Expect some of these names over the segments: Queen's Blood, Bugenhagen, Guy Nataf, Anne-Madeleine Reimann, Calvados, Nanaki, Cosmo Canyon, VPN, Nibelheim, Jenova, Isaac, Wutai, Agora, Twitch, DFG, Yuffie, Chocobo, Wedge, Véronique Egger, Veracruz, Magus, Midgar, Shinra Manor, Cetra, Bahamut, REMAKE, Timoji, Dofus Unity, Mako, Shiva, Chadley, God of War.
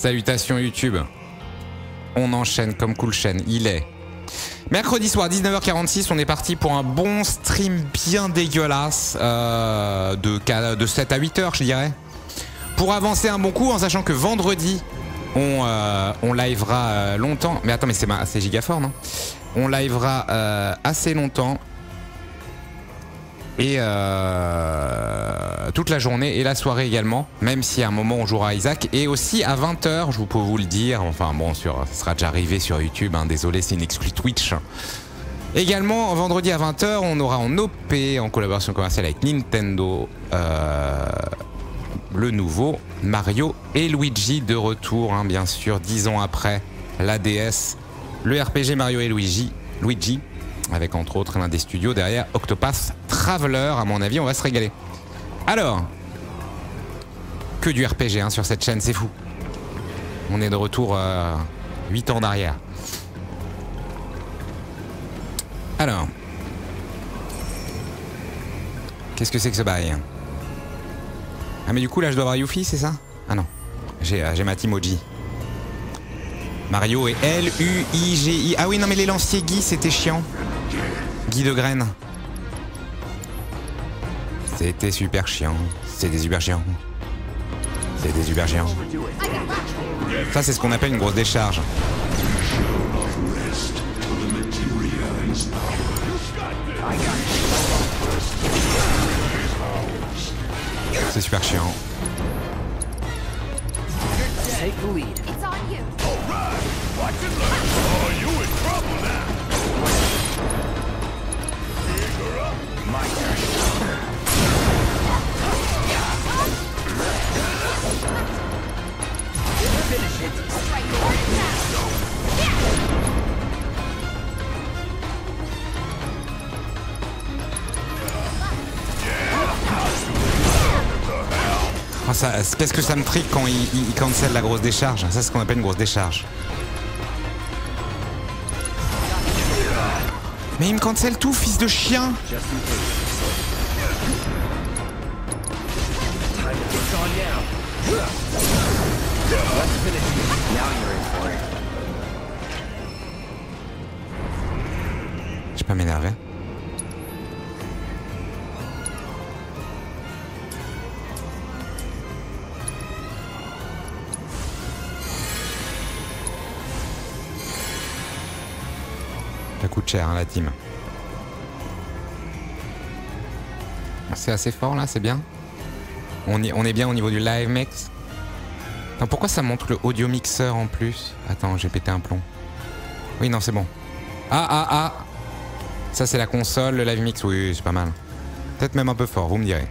Salutations YouTube. On enchaîne comme cool chaîne, il est mercredi soir 19h46, on est parti pour un bon stream bien dégueulasse de 7 à 8h je dirais. Pour avancer un bon coup en sachant que vendredi on livera longtemps. Mais attends mais c'est giga fort non? On livera assez longtemps. Et toute la journée et la soirée également, même si à un moment on jouera à Isaac. Et aussi à 20h, je peux vous le dire, enfin bon, ça sera déjà arrivé sur YouTube, hein, désolé c'est une exclu Twitch. Également, vendredi à 20h, on aura en OP, en collaboration commerciale avec Nintendo, le nouveau Mario et Luigi de retour, hein, bien sûr, 10 ans après la DS, le RPG Mario et Luigi. Avec entre autres l'un des studios derrière Octopath Traveler, à mon avis on va se régaler. Alors, que du RPG hein, sur cette chaîne, c'est fou. On est de retour 8 ans en arrière. Alors, qu'est-ce que c'est que ce bail? Ah mais du coup là je dois avoir Yuffie, c'est ça? Ah non, j'ai ma Timoji. Mario et L-U-I-G-I. Ah oui non mais les lanciers Guy c'était chiant. Guy de graines. C'était super chiant. C'était super chiant. C'était super chiant. Ça c'est ce qu'on appelle une grosse décharge. C'est super chiant. Oh, qu'est-ce que ça me trique quand il cancelle la grosse décharge? Ça c'est ce qu'on appelle une grosse décharge. Mais il me cancelle tout, fils de chien! J'ai pas m'énervé. Ça coûte cher hein, la team. C'est assez fort là, c'est bien. On est bien au niveau du live mix. Attends, pourquoi ça montre le audio mixeur en plus? Attends, j'ai pété un plomb. Oui, non, c'est bon. Ah. Ça c'est la console, le live mix, oui, c'est pas mal. Peut-être même un peu fort, vous me direz.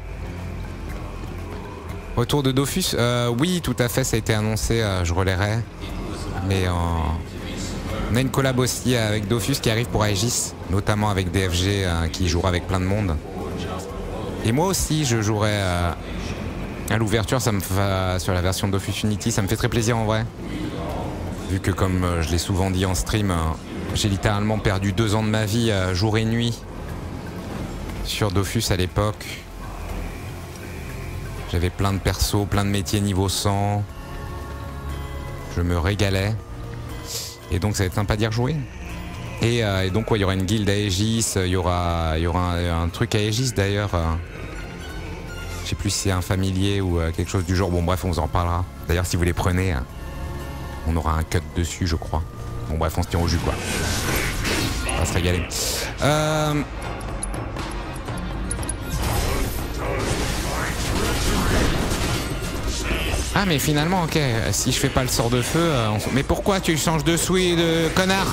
Retour de Dofus, oui, tout à fait, ça a été annoncé, je relayerai. Mais en... On a une collab aussi avec Dofus qui arrive pour Aegis, notamment avec DFG qui jouera avec plein de monde. Et moi aussi je jouerai à l'ouverture, ça me fait sur la version Dofus Unity, ça me fait très plaisir en vrai. Vu que comme je l'ai souvent dit en stream, j'ai littéralement perdu 2 ans de ma vie jour et nuit sur Dofus à l'époque. J'avais plein de persos, plein de métiers niveau 100. Je me régalais. Et donc ça va être sympa d'y rejouer. Et donc ouais, il y aura une guilde à Aegis, il y aura un truc à Aegis d'ailleurs. Je sais plus si c'est un familier ou quelque chose du genre, bon bref on vous en reparlera. D'ailleurs si vous les prenez, on aura un cut dessus je crois. Bon bref on se tient au jus quoi. On va se régaler. Ah mais finalement ok, si je fais pas le sort de feu, mais pourquoi tu changes de switch de connard?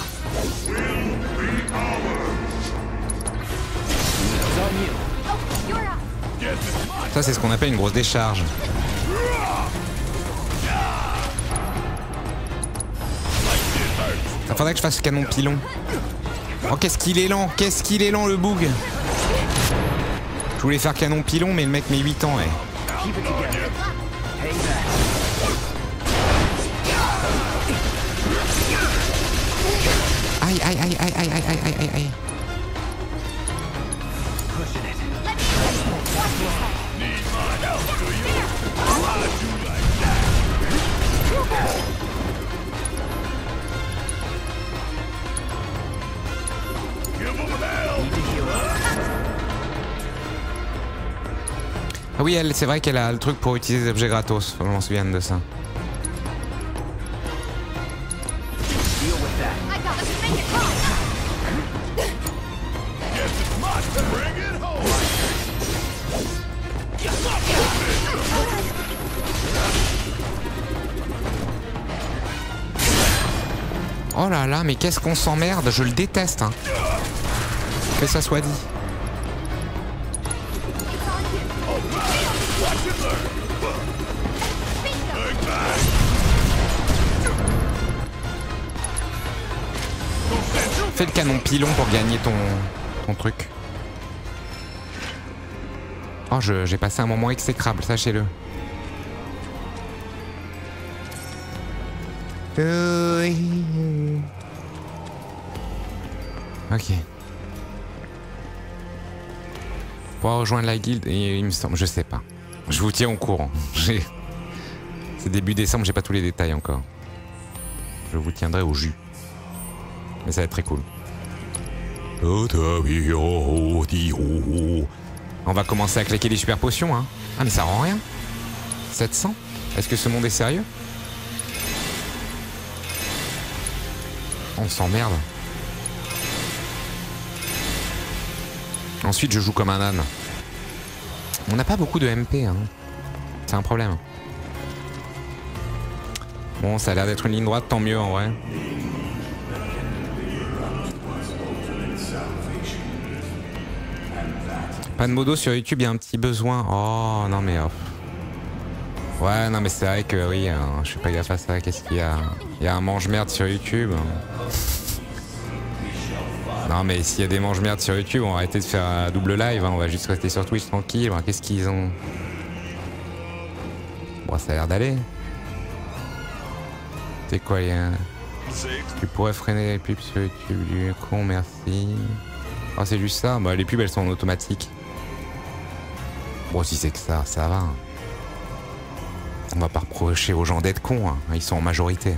Ça c'est ce qu'on appelle une grosse décharge. Ça faudrait que je fasse le canon pilon. Oh qu'est-ce qu'il est lent, le boug. Je voulais faire canon pilon mais le mec met 8 ans ouais. Aïe aïe aïe aïe aïe aïe aïe aïe aïe. oui, elle, c'est vrai qu'elle a le truc pour utiliser des objets gratos. On se souvient de ça. Oh là là, mais qu'est-ce qu'on s'emmerde, je le déteste hein. Que ça soit dit. Fais le canon pilon pour gagner ton truc. Oh, j'ai passé un moment exécrable, sachez-le. Ok. Pour rejoindre la guilde, et il me semble, je sais pas. Je vous tiens au courant. C'est début décembre, j'ai pas tous les détails encore. Je vous tiendrai au jus. Mais ça va être très cool. On va commencer à claquer les super potions, hein. Ah mais ça rend rien. 700 ? Est-ce que ce monde est sérieux ? On s'emmerde. Ensuite, je joue comme un âne. On n'a pas beaucoup de MP, hein. C'est un problème. Bon, ça a l'air d'être une ligne droite, tant mieux en vrai. Pas de modo sur YouTube, il y a un petit besoin. Oh non mais... Oh. Ouais non mais c'est vrai que oui, hein, je suis pas gaffe à ça, qu'est-ce qu'il y a? Il y a un mange-merde sur YouTube. Non mais s'il y a des mange-merdes sur YouTube, on va arrêter de faire un double live, hein, on va juste rester sur Twitch tranquille. Qu'est-ce qu'ils ont? Bon ça a l'air d'aller. C'est quoi les... Tu pourrais freiner les pubs sur YouTube du con, merci. Ah oh, c'est juste ça, bah, les pubs elles sont en automatique. Bon si c'est que ça, ça va. On va pas reprocher aux gens d'être cons, hein. Ils sont en majorité.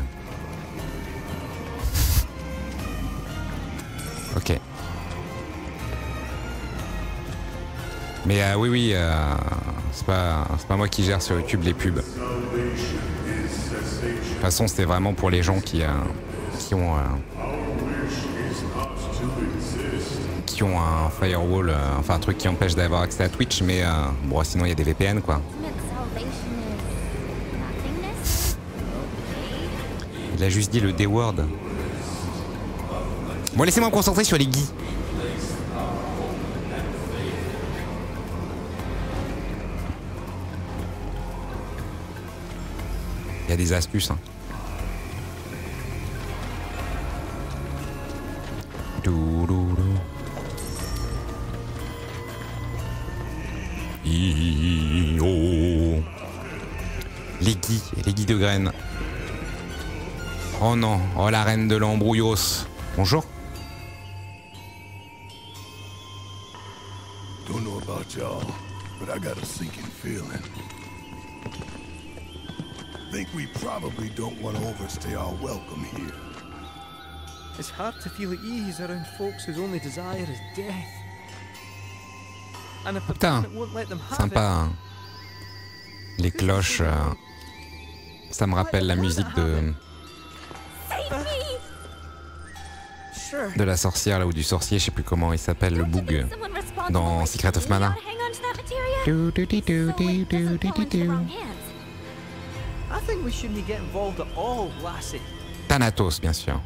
Ok. Mais oui oui, c'est pas moi qui gère sur YouTube les pubs. De toute façon c'était vraiment pour les gens qui ont un firewall, enfin un truc qui empêche d'avoir accès à Twitch, mais bon sinon il y a des VPN quoi. Il a juste dit le D-word. Bon laissez-moi me concentrer sur les guis. Il y a des astuces hein. Les guis de graines. Oh non, oh la reine de l'embrouillos. Bonjour. Don't know about y'all, but I got a sinking feeling. Think we probably don't want to overstay our welcome here. It's hard to feel at ease around folks whose only desire is death. And if the planet won't let them have it. Les cloches, ça me rappelle la musique de la sorcière là, ou du sorcier, je sais plus comment il s'appelle, le boug dans Secret of Mana. Thanatos, bien sûr.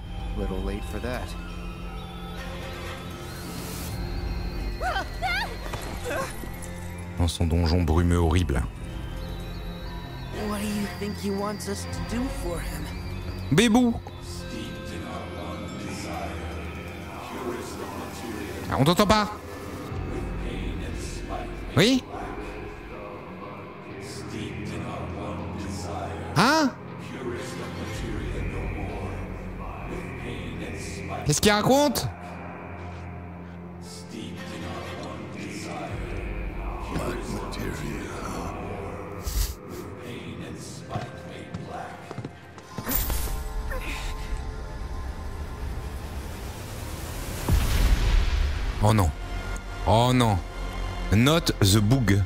Dans son donjon brumeux horrible. What do you think he wants us to do for him? Bébou. Ah, on t'entend pas. Oui. Hein? Qu'est-ce qu'il raconte? Oh non. Oh non. Not the boog.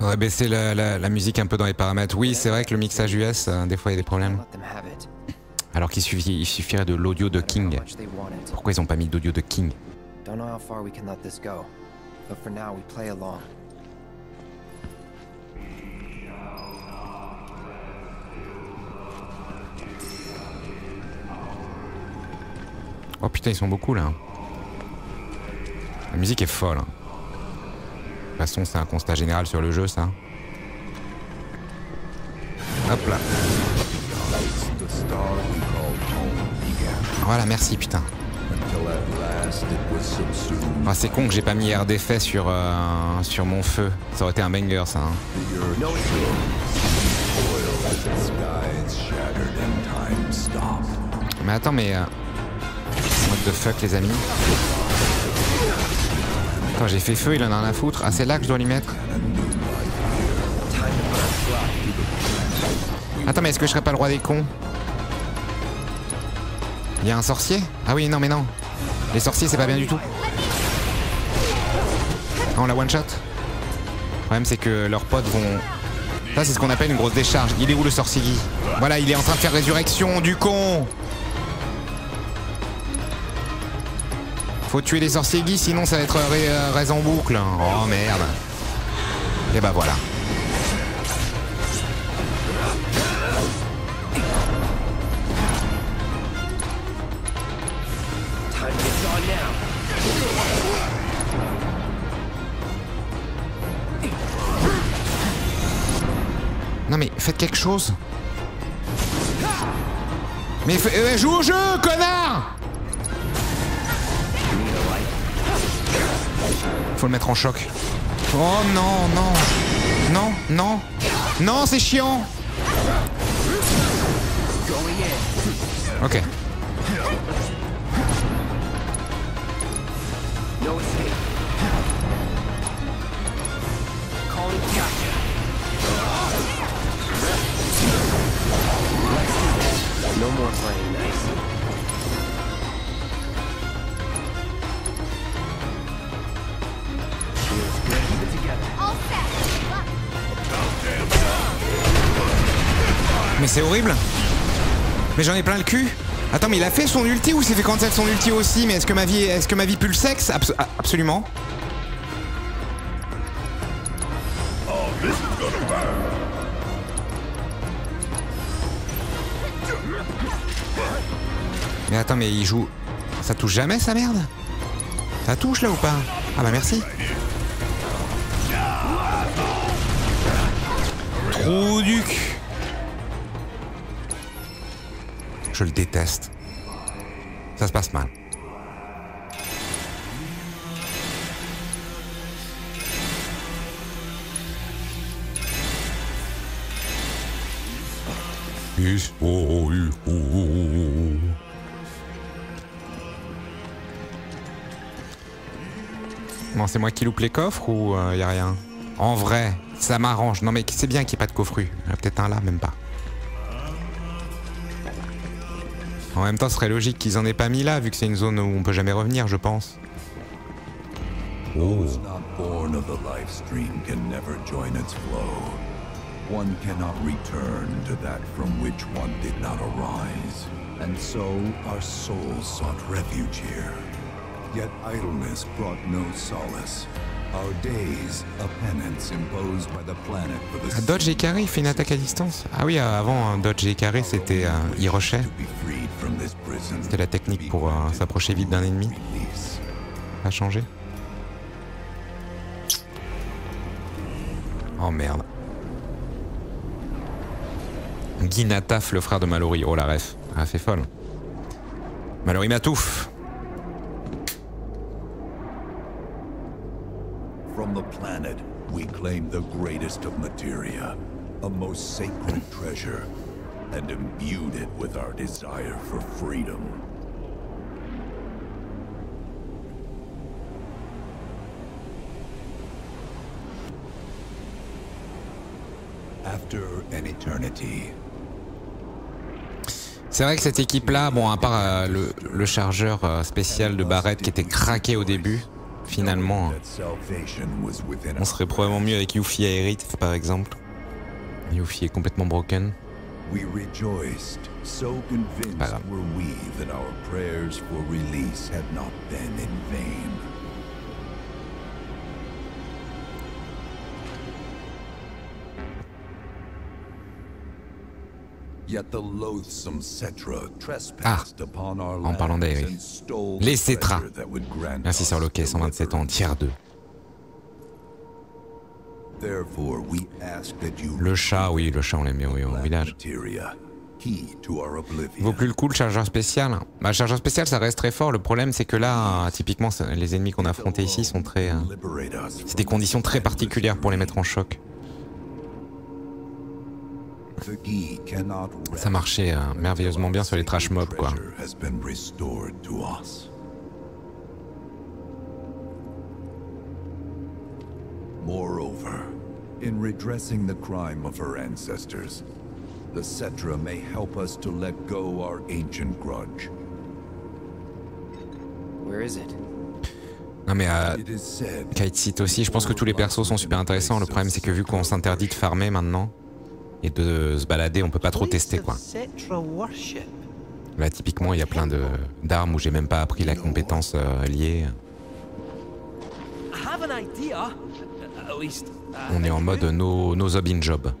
Faudrait baisser la musique un peu dans les paramètres. Oui, c'est vrai que le mixage US, des fois il y a des problèmes. Alors qu'il suffirait de l'audio de King. Pourquoi ils ont pas mis d'audio de King? Oh putain, ils sont beaucoup là. La musique est folle. De toute façon, c'est un constat général sur le jeu, ça. Hop là. Voilà, merci, putain. Oh, c'est con que j'ai pas mis air d'effet sur mon feu. Ça aurait été un banger, ça. Hein. Mais attends, mais... what the fuck, les amis? Attends, j'ai fait feu, il en a rien à foutre. Ah, c'est là que je dois l'y mettre. Attends, mais est-ce que je serais pas le roi des cons? Il y a un sorcier? Ah oui, non, mais non. Les sorciers, c'est pas bien du tout. Ah, on la one-shot. Le problème, c'est que leurs potes vont... Ça, c'est ce qu'on appelle une grosse décharge. Il est où, le sorcier Guy? Voilà, il est en train de faire résurrection du con. Faut tuer les sorciers Guy, sinon ça va être raison en boucle. Oh merde. Et bah voilà. Non mais faites quelque chose. Mais joue au jeu, connard! Faut le mettre en choc. Oh non, non. Non, non. Non, c'est chiant. Ok. Mais c'est horrible. Mais j'en ai plein le cul. Attends, mais il a fait son ulti ou il s'est fait cancel son ulti aussi? Mais est-ce que ma vie pue le sexe? Absolument. Mais attends, mais il joue... Ça touche jamais sa merde? Ça touche là ou pas? Ah bah merci. Trop du cul. Je le déteste. Ça se passe mal. Bon, c'est moi qui loupe les coffres ou y a rien? En vrai, ça m'arrange. Non mais c'est bien qu'il n'y ait pas de coffre. Il y en a peut-être un là, même pas. En même temps, ce serait logique qu'ils en aient pas mis là, vu que c'est une zone où on peut jamais revenir, je pense. Oh. Dodge et carré, il fait une attaque à distance. Ah oui, avant, dodge et carré, c'était... il rushait. C'était la technique pour s'approcher vite d'un ennemi. Ça a changé. Oh merde. Guy Nataf, le frère de Mallory. Oh la ref. Ah, c'est folle. Mallory m'atouffe. From the planet, we claim the greatest of materia, a most sacred treasure, and imbued it with our desire for freedom. After an eternity, C'est vrai que cette équipe-là, bon, à part le chargeur spécial de Barrett qui était craqué au début, finalement, on serait probablement mieux avec Yuffie et Aerith, par exemple. Yuffie est complètement broken. We rejoiced, so convinced were we that our prayers for release had not been in vain. Yet the loathsome Cetra trespassed upon our lands and stole the treasure that would grant us deliverance. Therefore, we ask that you. Le chat, oui, le chat, on l'a mis au village. Vaut plus le coup le chargeur spécial. Bah, le chargeur spécial, ça reste très fort. Le problème, c'est que là, typiquement, les ennemis qu'on a affrontés ici sont très. C'est des conditions très particulières pour les mettre en choc. Ça marchait merveilleusement bien sur les trash mobs, quoi. Moreover, in redressing the crime of her ancestors, the Cetra may help us to let go our ancient grudge. Where is it? Non mais Kitesite aussi, je pense que tous les persos sont super intéressants. Le problème c'est que vu qu'on s'interdit de farmer maintenant et de se balader, on peut pas trop tester, quoi. Là typiquement il y a plein d'armes où j'ai même pas appris la compétence liée. On est en mode no job in job.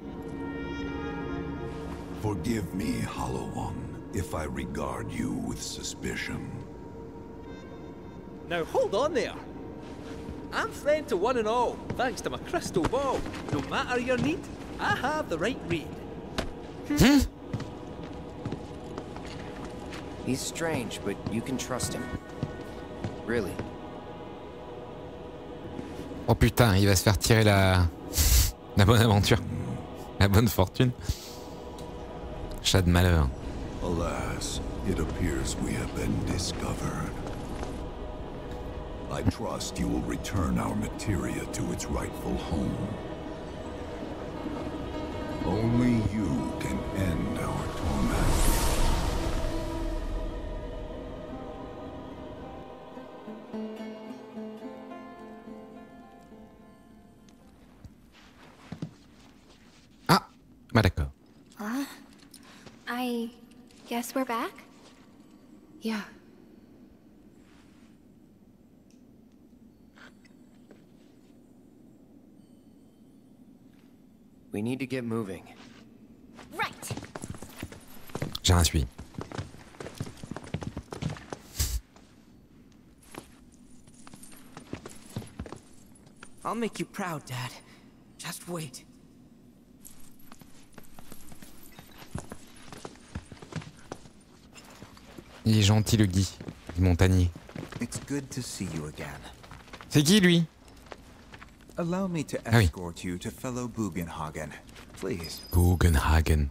Forgive me, Hollow One, if I regard you with suspicion. Now hold on there. I'm friend to one and all, thanks to my crystal ball. No matter your need, I have the right read. He's strange, but you can trust him. Really. Oh putain, il va se faire tirer la bonne aventure, la bonne fortune. Chat de malheur. Alas, it appears we have been discovered. I trust you will return our materia to its rightful home. Only you can end our torment. D'accord. I guess we're back. Yeah. We need to get moving. Right. J'en suis. I'll make you proud, Dad. Just wait. Il est gentil le Guy, le montagnier. C'est qui lui? Ah oui. Bugenhagen.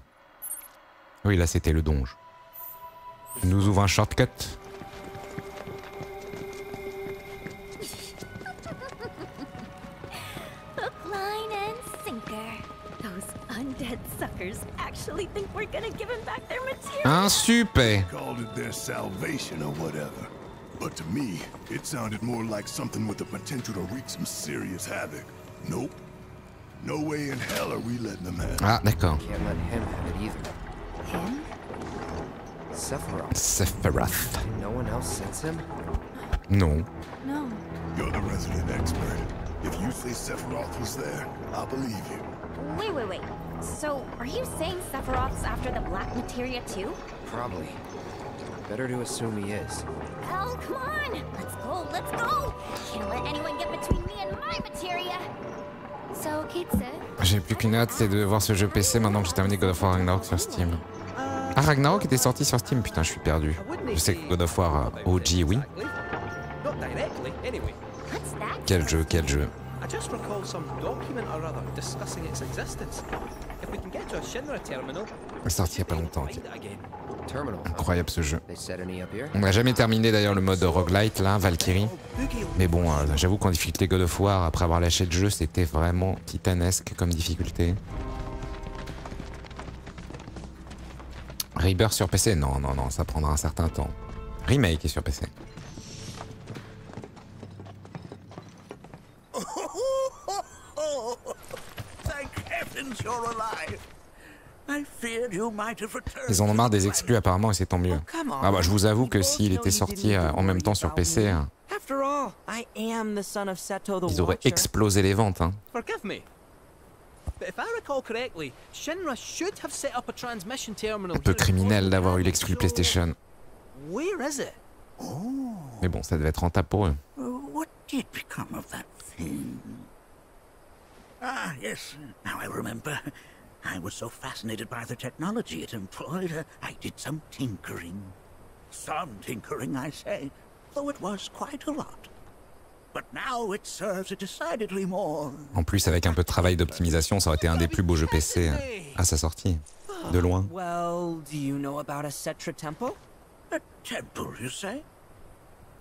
Oui, là c'était le donge. Il nous ouvre un shortcut. Un super. Ah d'accord. Sephiroth. Non. Wait. So, are you saying Sephiroth's after the black materia too? Probably. Better to assume he is. Hell, come on! Let's go! Can't let anyone get between me and my materia! So, Kitsu... J'ai plus qu'une hâte, c'est de voir ce jeu PC maintenant que j'ai terminé God of War Ragnarok sur Steam. Ah, Ragnarok était sorti sur Steam, putain, je suis perdu. Je sais que God of War OG, oui. Quel jeu. I just recall some document or other discussing its existence. If we can get to a Shinra terminal. Sorti il y a pas longtemps. Incroyable ce jeu. On n'a jamais terminé d'ailleurs le mode roguelite là, Valkyrie. Mais bon, j'avoue qu'en difficulté God of War, après avoir lâché le jeu, c'était vraiment titanesque comme difficulté. Rebirth sur PC? Non, non, non, ça prendra un certain temps. Remake est sur PC. Ils en ont marre des exclus apparemment et c'est tant mieux. Ah bah je vous avoue que s'il était sorti en même temps sur PC, ils auraient explosé les ventes. Hein. Un peu criminel d'avoir eu l'exclu PlayStation. Mais bon, ça devait être rentable pour eux. Ah, yes. Now I remember. I was so fascinated by the technology it employed, I did some tinkering. Some tinkering, I say, though it was quite a lot. But now it serves decidedly more. En plus, avec un peu de travail d'optimisation, ça aurait été un des plus beaux jeux PC à sa sortie, de loin. Well, do you know about a Cetra temple? A temple, you say?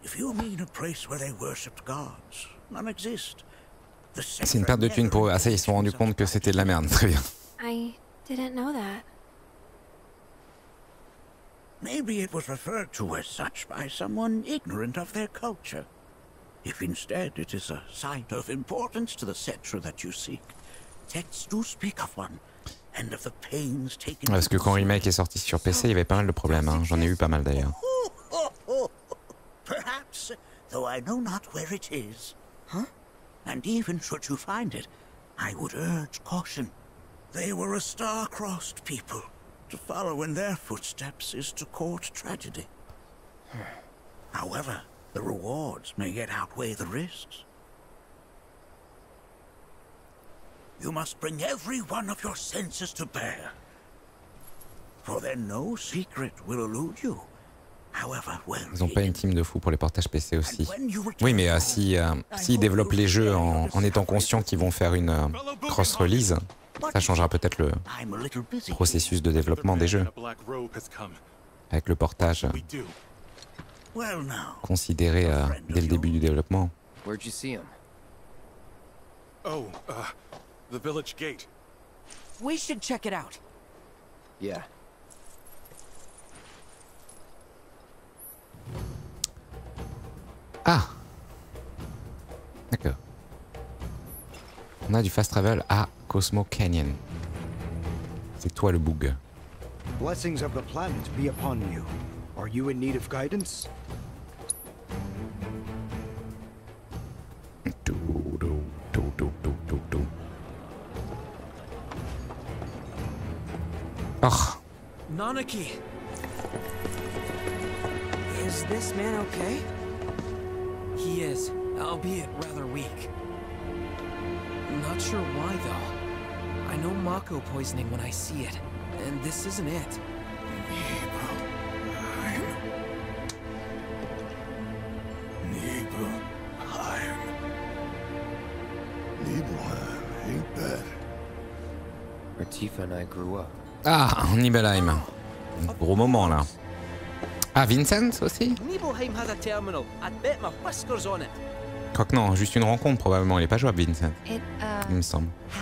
If you mean a place where they worshipped gods, none exist. C'est une perte de thunes pour eux. Ah ça, ils se sont rendus compte que c'était de la merde. Très bien. Parce que quand Remake est sorti sur PC, il y avait pas mal de problèmes. Hein. J'en ai eu pas mal d'ailleurs. And even should you find it, I would urge caution. They were a star-crossed people. To follow in their footsteps is to court tragedy. However, the rewards may yet outweigh the risks. You must bring every one of your senses to bear, for then no secret will elude you. Ils n'ont pas une team de fous pour les portages PC aussi. Oui, mais s'ils développent les jeux en étant conscients qu'ils vont faire une cross-release, ça changera peut-être le processus de développement des jeux. Avec le portage considéré dès le début du développement. Oh, the village gate. We should check it out. Yeah. Ah, d'accord. On a du fast travel à Cosmo Canyon. C'est toi le boug. Blessings of the planet be upon you. Are you in need of guidance? Oh. Nanaki. Is this man okay? He is, albeit rather weak. Not sure why though. I know Mako poisoning when I see it, and this isn't it. Nibelheim ain't bad. Where Tifa and I grew up. Ah, Nibelheim. Gros moment là. Ah, Vincent aussi? Quoique non, juste une rencontre probablement, il est pas jouable Vincent. Il me semble. De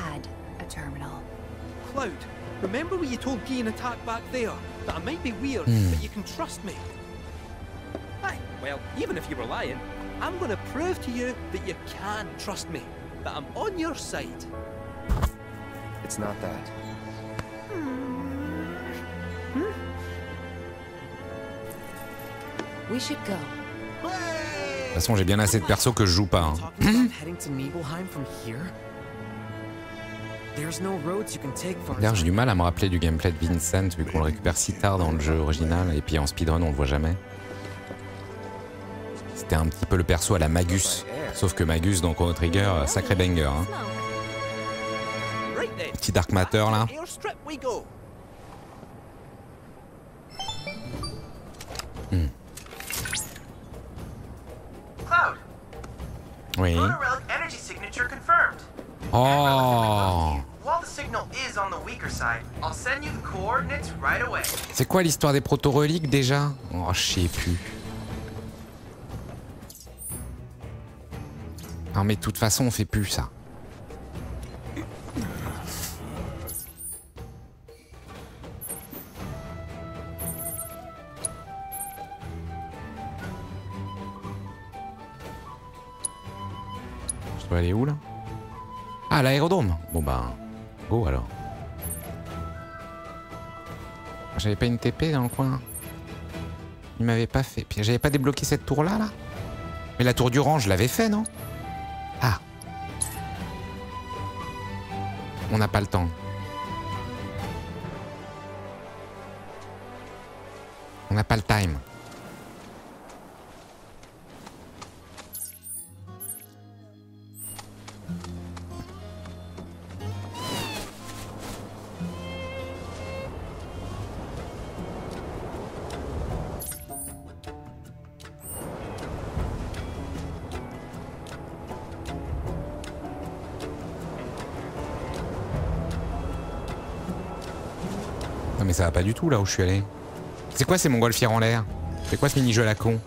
toute façon, j'ai bien assez de persos que je joue pas. Hein. D'ailleurs, j'ai du mal à me rappeler du gameplay de Vincent, vu qu'on le récupère si tard dans le jeu original, et puis en speedrun, on le voit jamais. C'était un petit peu le perso à la Magus, sauf que Magus, dans Chrono Trigger, sacré banger. Hein. Petit Dark Matter, là. Hmm. Oui. Oh. C'est quoi l'histoire des proto-reliques déjà? Oh, je sais plus. Non mais de toute façon on fait plus ça. se trouve, elle est où là? Ah, l'aérodrome. Bon bah, go alors. J'avais pas une TP dans le coin. Il m'avait pas fait. Puis j'avais pas débloqué cette tour là. Mais la tour du rang, je l'avais fait, non? Ah. On n'a pas le temps. On n'a pas le time. Non mais ça va pas du tout là où je suis allé. C'est quoi ces montgolfières en l'air? C'est quoi ce mini-jeu à la con?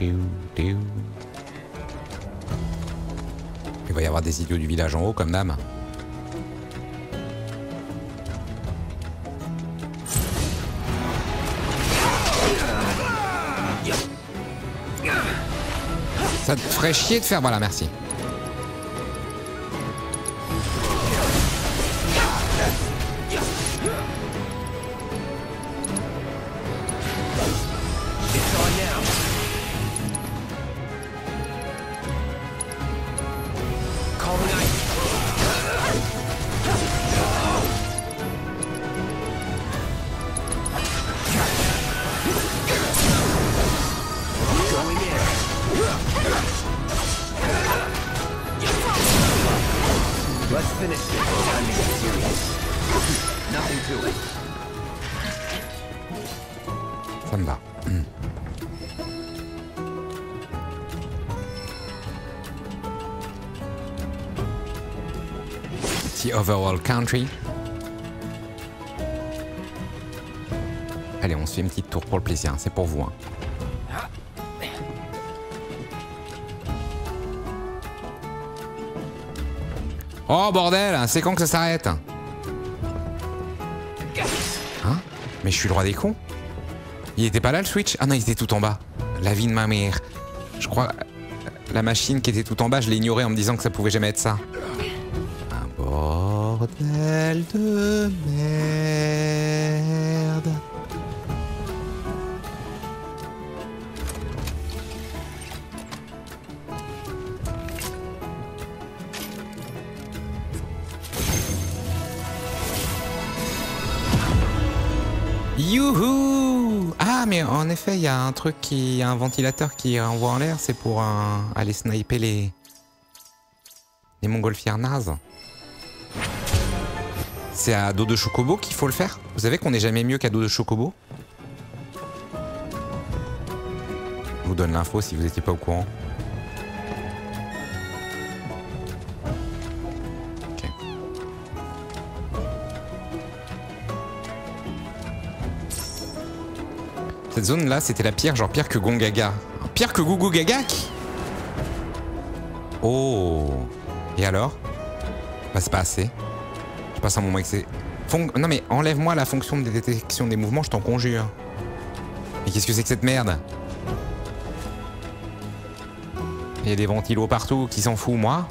Il va y avoir des idiots du village en haut comme d'hab. Ça te ferait chier de faire... Voilà, merci. Overall country. Allez, on se fait une petite tour pour le plaisir, hein. C'est pour vous. Hein. Oh bordel, c'est quand que ça s'arrête? Hein? Mais je suis le roi des cons. Il était pas là le switch? Ah non, il était tout en bas. La vie de ma mère. Je crois... La machine qui était tout en bas, je l'ai ignorée en me disant que ça pouvait jamais être ça. Bordel de merde. Youhou! Ah mais en effet il y a un truc qui... Y a un ventilateur qui envoie en l'air, c'est pour aller sniper les... montgolfières nazes. C'est à dos de chocobo qu'il faut le faire. Vous savez qu'on n'est jamais mieux qu'à dos de chocobo. Je vous donne l'info si vous n'étiez pas au courant. Ok. Cette zone là c'était la pire, genre pire que Gongaga. Pire que Gougou Gagak. Oh. Et alors? Bah c'est pas assez. Je passe un moment excès. Non mais enlève-moi la fonction de détection des mouvements, je t'en conjure. Mais qu'est-ce que c'est que cette merde? Il y a des ventilos partout, qui s'en fout, moi?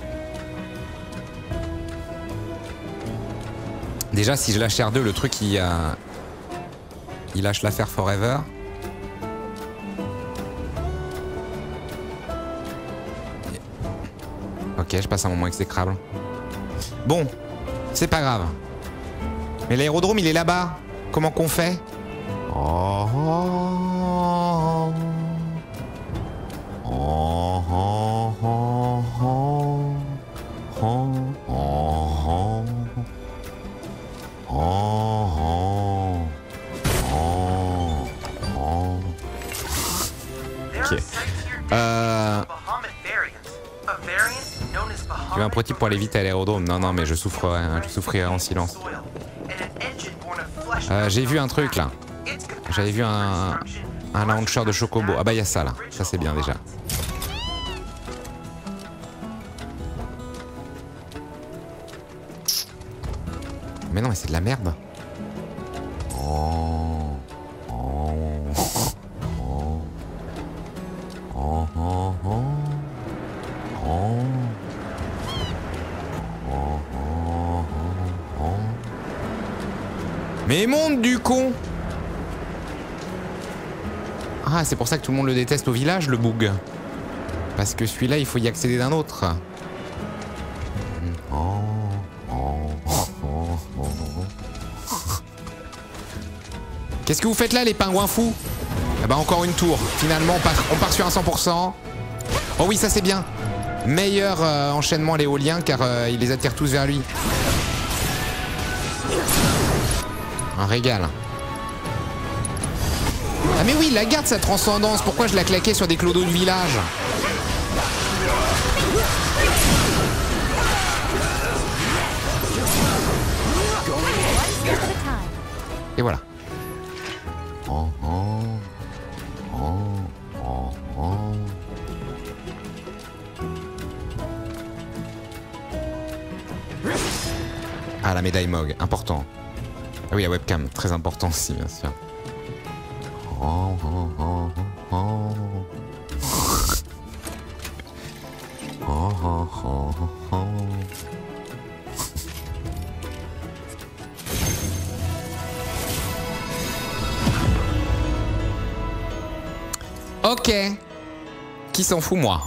Déjà, si je lâche R2, le truc, il lâche l'affaire forever. Ok, je passe un moment exécrable. Bon. C'est pas grave. Mais l'aérodrome, il est là-bas. Comment qu'on fait? Okay. Tu veux un prototype pour aller vite à l'aérodrome? Non, non, mais je souffrirai, hein, en silence. J'ai vu un truc là. J'avais vu un launcher de chocobo. Ah bah il y a ça là. Ça c'est bien déjà. Mais non, mais c'est de la merde. Mais monte du con! Ah, c'est pour ça que tout le monde le déteste au village, le boug. Parce que celui-là, il faut y accéder d'un autre. Qu'est-ce que vous faites là, les pingouins fous? Ah bah encore une tour. Finalement, on part sur un 100%. Oh oui, ça c'est bien. Meilleur enchaînement à l'éolien, car il les attire tous vers lui. Un régal. Ah mais oui, la garde sa transcendance. Pourquoi je la claquais sur des clodos du village? Et voilà. Ah, la médaille Mog, important. Ah oui, la webcam, très important aussi, bien sûr. Ok. Qui s'en fout, moi?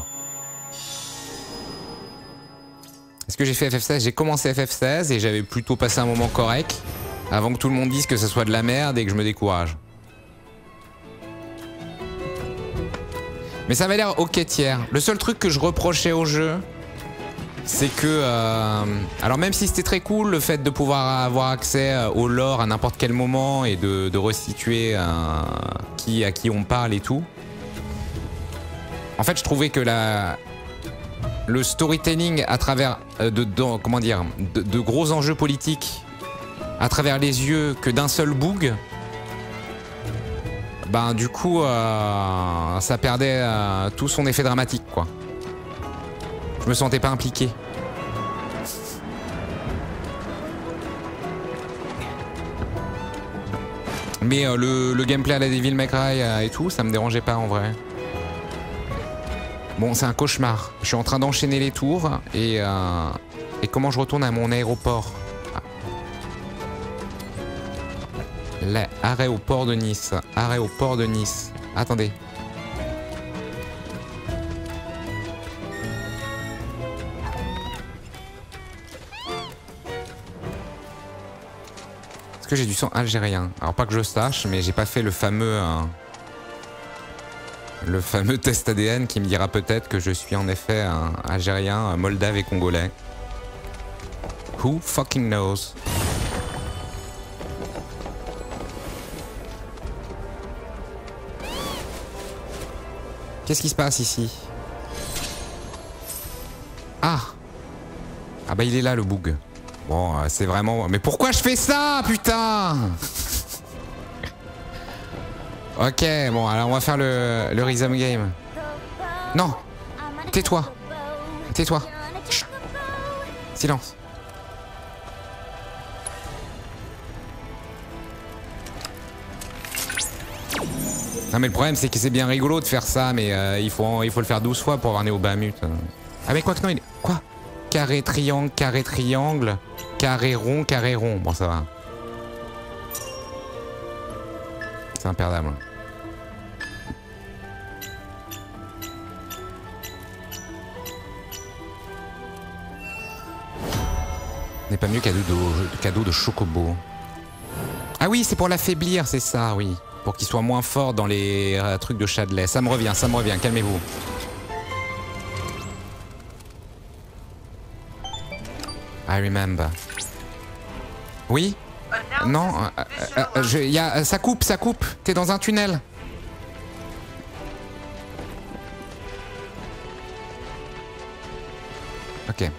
Est-ce que j'ai fait FF16? J'ai commencé FF16 et j'avais plutôt passé un moment correct. Avant que tout le monde dise que ce soit de la merde et que je me décourage. Mais ça avait l'air ok tiers. Le seul truc que je reprochais au jeu, c'est que... alors même si c'était très cool, le fait de pouvoir avoir accès au lore à n'importe quel moment et de restituer à qui on parle et tout. En fait, je trouvais que le storytelling à travers... de gros enjeux politiques... à travers les yeux que d'un seul boug, ben du coup ça perdait tout son effet dramatique quoi. Je me sentais pas impliqué. Mais le gameplay à la Devil May Cry et tout, ça me dérangeait pas en vrai. Bon, c'est un cauchemar. Je suis en train d'enchaîner les tours et comment je retourne à mon aéroport? Arrêt au port de Nice. Arrêt au port de Nice. Attendez. Est-ce que j'ai du sang algérien? Alors pas que je sache, mais j'ai pas fait le fameux test ADN qui me dira peut-être que je suis en effet un algérien, moldave et congolais. Who fucking knows? Qu'est-ce qui se passe ici? Ah! Ah bah il est là le boug. Bon, c'est vraiment... Mais pourquoi je fais ça, putain? Ok, bon, alors on va faire le rhythm game. Non! Tais-toi! Tais-toi! Silence! Non mais le problème c'est que c'est bien rigolo de faire ça, mais il faut le faire 12 fois pour avoir né au Bahamut. Ah mais quoi que non, il est... Quoi? Carré, triangle, carré, triangle, carré, rond, carré, rond. Bon ça va. C'est imperdable. N'est pas mieux cadeau de Chocobo. Ah oui, c'est pour l'affaiblir, c'est ça, oui. Pour qu'il soit moins fort dans les trucs de Chadley. Ça me revient, calmez-vous. I remember. Oui? Non, ça coupe, t'es dans un tunnel. Ok.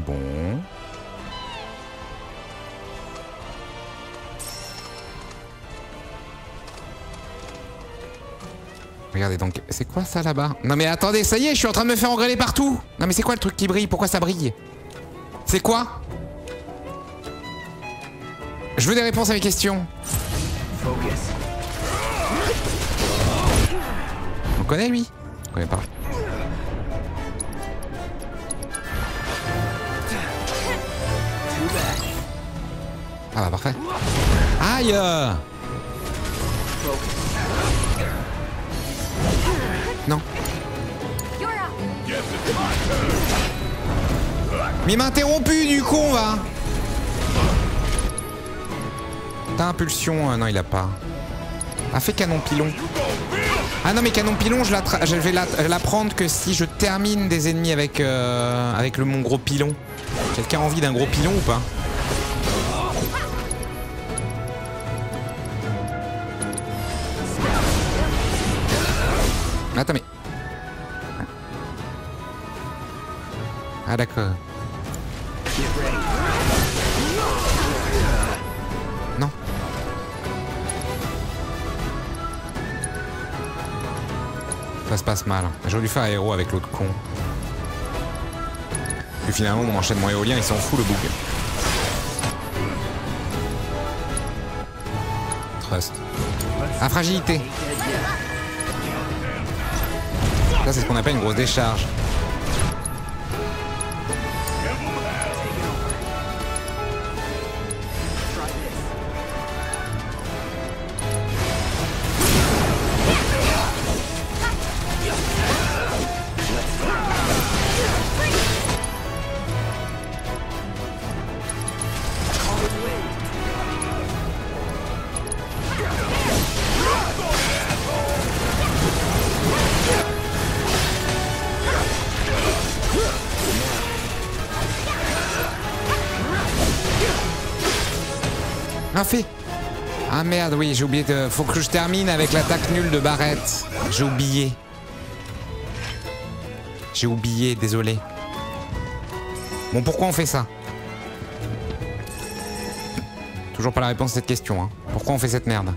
Bon... Regardez donc, c'est quoi ça là-bas? Non mais attendez, ça y est, je suis en train de me faire engueuler partout. Non mais c'est quoi le truc qui brille? Pourquoi ça brille? C'est quoi? Je veux des réponses à mes questions. Focus. On connaît lui? On connaît pas. Ah bah parfait. Aïe! Non. Mais il m'a interrompu du con va. T'as impulsion, non il a pas. Ah fait canon pilon. Ah non mais canon pilon je vais l'apprendre que si je termine des ennemis avec, avec mon gros pilon. Quelqu'un a envie d'un gros pilon ou pas? Attends mais... Ah d'accord. Non. Ça se passe mal. J'aurais dû faire aéro avec l'autre con. Puis finalement mon enchaînement éolien il s'en fout le bug. Trust. Ah fragilité. Ça c'est ce qu'on appelle une grosse décharge. Ah merde oui j'ai oublié de... Faut que je termine avec l'attaque nulle de Barrett. J'ai oublié. J'ai oublié, désolé. Bon pourquoi on fait ça? Toujours pas la réponse à cette question hein. Pourquoi on fait cette merde?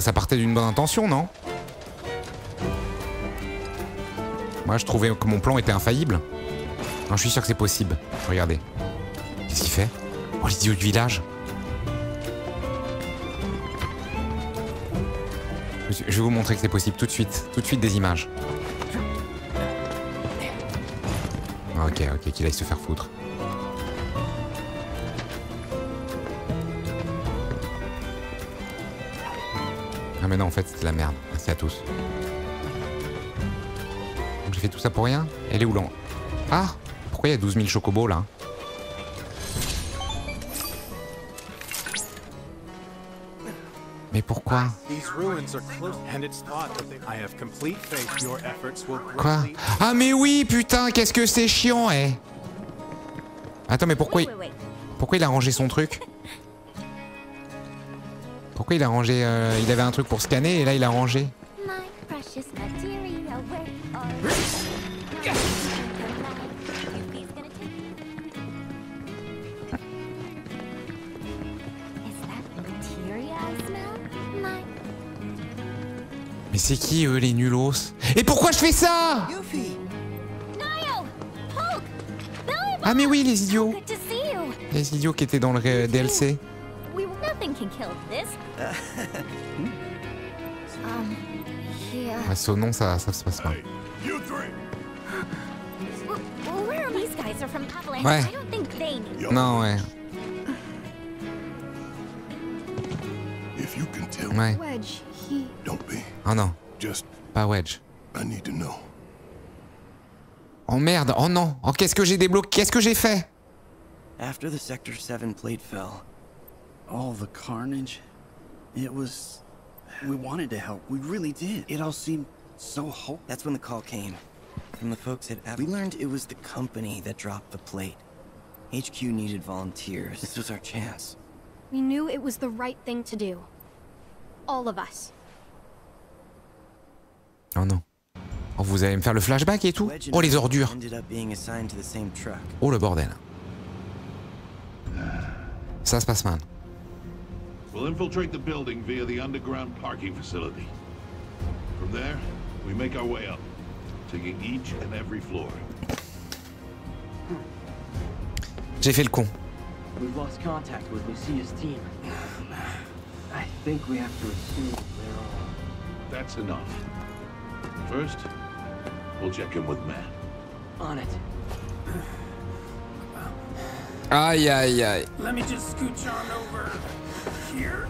Ça partait d'une bonne intention, non? Moi, je trouvais que mon plan était infaillible. Non, je suis sûr que c'est possible. Regardez. Qu'est-ce qu'il fait? Oh, l'idiot du village. Je vais vous montrer que c'est possible tout de suite. Tout de suite des images. Ah, ok, ok, qu'il aille se faire foutre. Ah mais non en fait c'était la merde, merci à tous. Donc j'ai fait tout ça pour rien. Elle est où l'en... Ah pourquoi il y a 12 000 chocobos là? Mais pourquoi? Quoi? Ah mais oui putain qu'est-ce que c'est chiant eh. Attends mais pourquoi il... Pourquoi il a rangé son truc? Pourquoi il a rangé il avait un truc pour scanner et là il a rangé. Mais c'est qui eux les nulos? Et pourquoi je fais ça? Ah mais oui les idiots. Les idiots qui étaient dans le DLC. Ah, ce nom, ça se passe mal. Ouais. Non, ouais. Ouais. Oh non. Pas Wedge. Oh merde, oh non. Oh, qu'est-ce que j'ai débloqué? Qu'est-ce que j'ai fait? After the Sector 7 plate fell. All the carnage, it was, we wanted to help, we really did. It all seemed so hopeless. That's when the call came from the folks at Avalanche. We learned it was the company that dropped the plate. HQ needed volunteers. This was our chance. We knew it was the right thing to do. All of us. Oh non. Oh, vous allez me faire le flashback et tout? Oh, les ordures. Oh, le bordel. Ça se passe mal. We'll infiltrate the building via the underground parking facility. From there, we make our way up, taking each and every floor. J'ai fait le con. We've lost contact with Lucia's team. I think we have to assume they're all. That's enough. First, we'll check in with Matt. On it. Aïe aïe aïe. Let me just scooch on over here.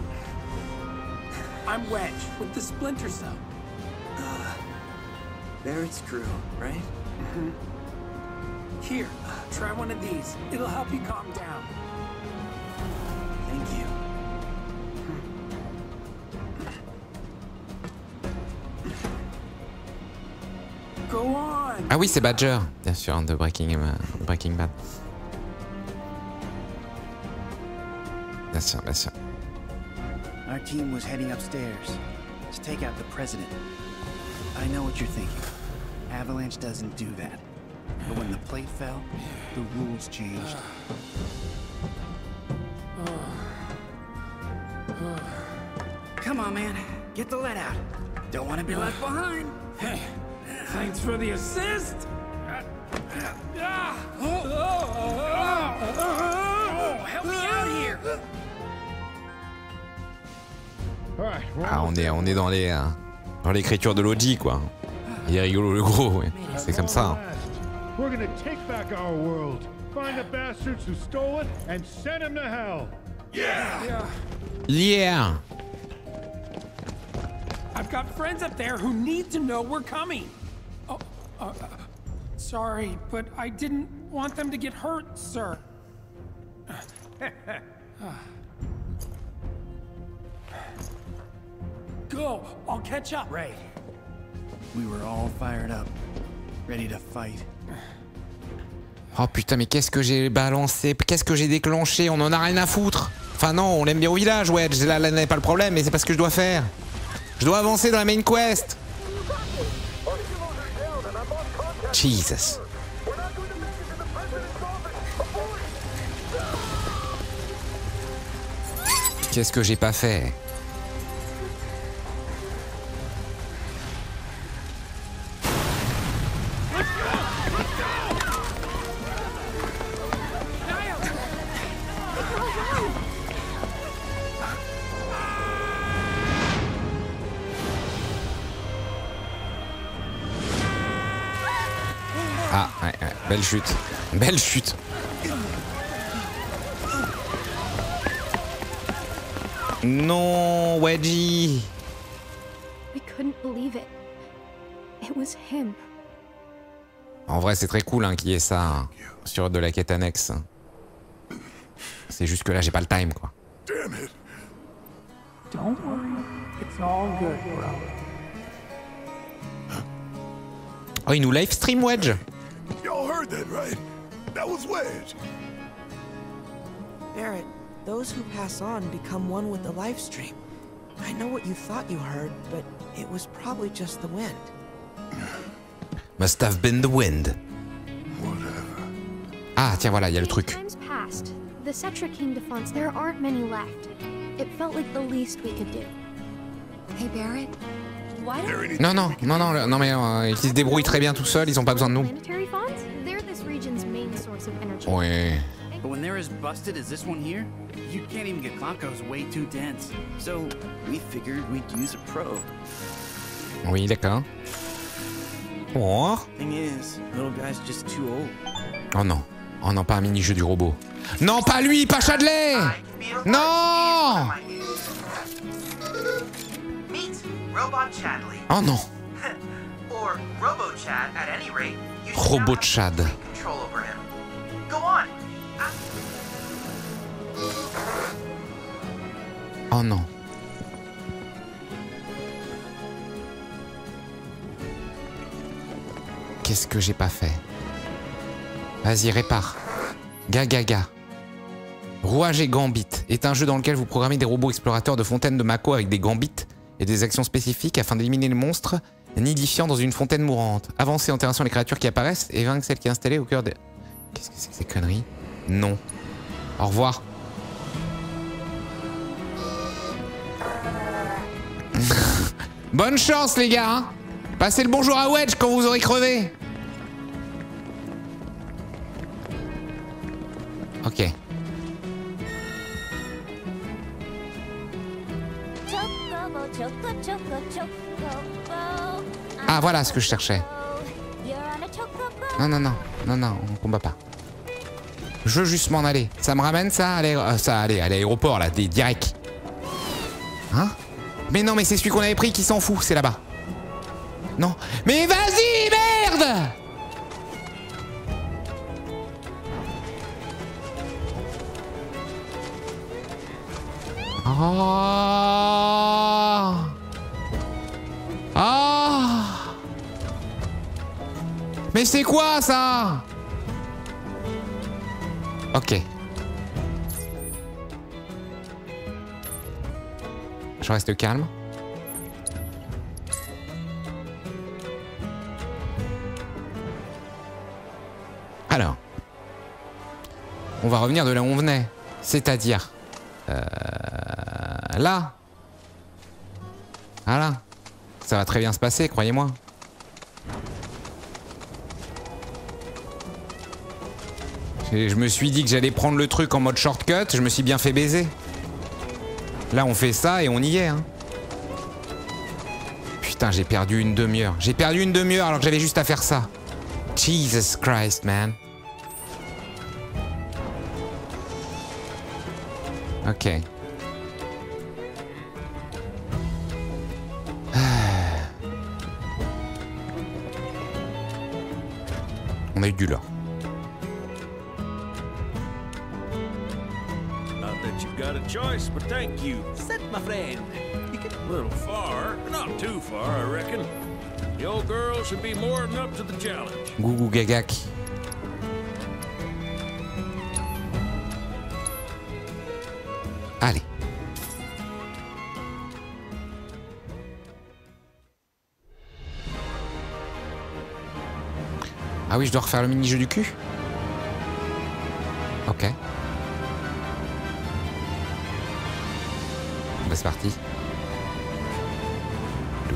I'm Wedge with the splinter cell. Barrett's crew, right? Mm-hmm. Here, try one of these. It'll help you calm down. Thank you. Go on. Ah oui, c'est Badger, bien sûr, de Breaking Bad. Bien sûr, bien sûr. Our team was heading upstairs to take out the president. I know what you're thinking. Avalanche doesn't do that. But when the plate fell, the rules changed. Come on, man. Get the lead out. Don't want to be left behind. Hey, thanks for the assist. Ah, on est dans l'écriture de l'Audi, quoi. Il est rigolo le gros, ouais. C'est comme ça. Yeah. I've got friends up there who need to know we're coming. Oh, sorry, but I didn't want them to get hurt, sir. Go, I'll catch up. Ray. We were all fired up, ready to fight. Oh putain, mais qu'est-ce que j'ai balancé, qu'est-ce que j'ai déclenché, on en a rien à foutre. Enfin non, on l'aime bien au village, ouais, là n'est pas le problème, mais c'est pas ce que je dois faire. Je dois avancer dans la main quest. Jesus. Qu'est-ce que j'ai pas fait? Belle chute, belle chute. Non, Wedgie. En vrai, c'est très cool hein, qu'il y ait ça hein, sur de la quête annexe. C'est juste que là, j'ai pas le time, quoi. Don't worry, it's all good, bro. Oh, il nous live stream Wedge. Y'all heard that, right? That was Wedge. Barrett, those who pass on become one with the live stream. I know what you thought you heard, but it was probably just the wind. Must have been the wind. Whatever. Ah, tiens, voilà, il y a le truc. Times passed. The Cetra King defense, there aren't many left. It felt like the least we could do. Hey, Barrett. Non, non, non, non, non mais ils se débrouillent très bien tout seuls, ils ont pas besoin de nous. Ouais. Oui, d'accord. Oh. Oh non. Oh non, pas un mini-jeu du robot. Non, pas lui, pas Chadley. Non. Oh non. Robot Chad. Oh non. Qu'est-ce que j'ai pas fait? Vas-y, répare. Gaga. Rouage et Gambit est un jeu dans lequel vous programmez des robots explorateurs de fontaines de Mako avec des gambits et des actions spécifiques afin d'éliminer le monstre nidifiant dans une fontaine mourante. Avancez en terrassant les créatures qui apparaissent et vaincre celle qui est installée au cœur des... Qu'est-ce que c'est que ces conneries? Non. Au revoir. Bonne chance les gars hein. Passez le bonjour à Wedge quand vous aurez crevé. Ok. Ah voilà ce que je cherchais. Non non non, non non, on ne combat pas. Je veux juste m'en aller. Ça me ramène ça à l'aéroport là, direct. Hein? Mais non mais c'est celui qu'on avait pris qui s'en fout, c'est là-bas. Non. Mais vas-y merde! Oh. Oh. Mais c'est quoi ça? Ok. Je reste calme. Alors. On va revenir de là où on venait. C'est-à-dire... là. Voilà. Ça va très bien se passer, croyez-moi. Je me suis dit que j'allais prendre le truc en mode shortcut, je me suis bien fait baiser. Là on fait ça et on y est hein. Putain j'ai perdu une demi-heure. J'ai perdu une demi-heure alors que j'avais juste à faire ça. Jesus Christ man. Ok. On a eu du lore. Choice, but thank you. Sit, my friend. You get a little far, but not too far, I reckon. The old girl should be more than up to the challenge. Gougou gagak. Allez. Ah oui, je dois refaire le mini-jeu du cul. Ok. C'est parti. Il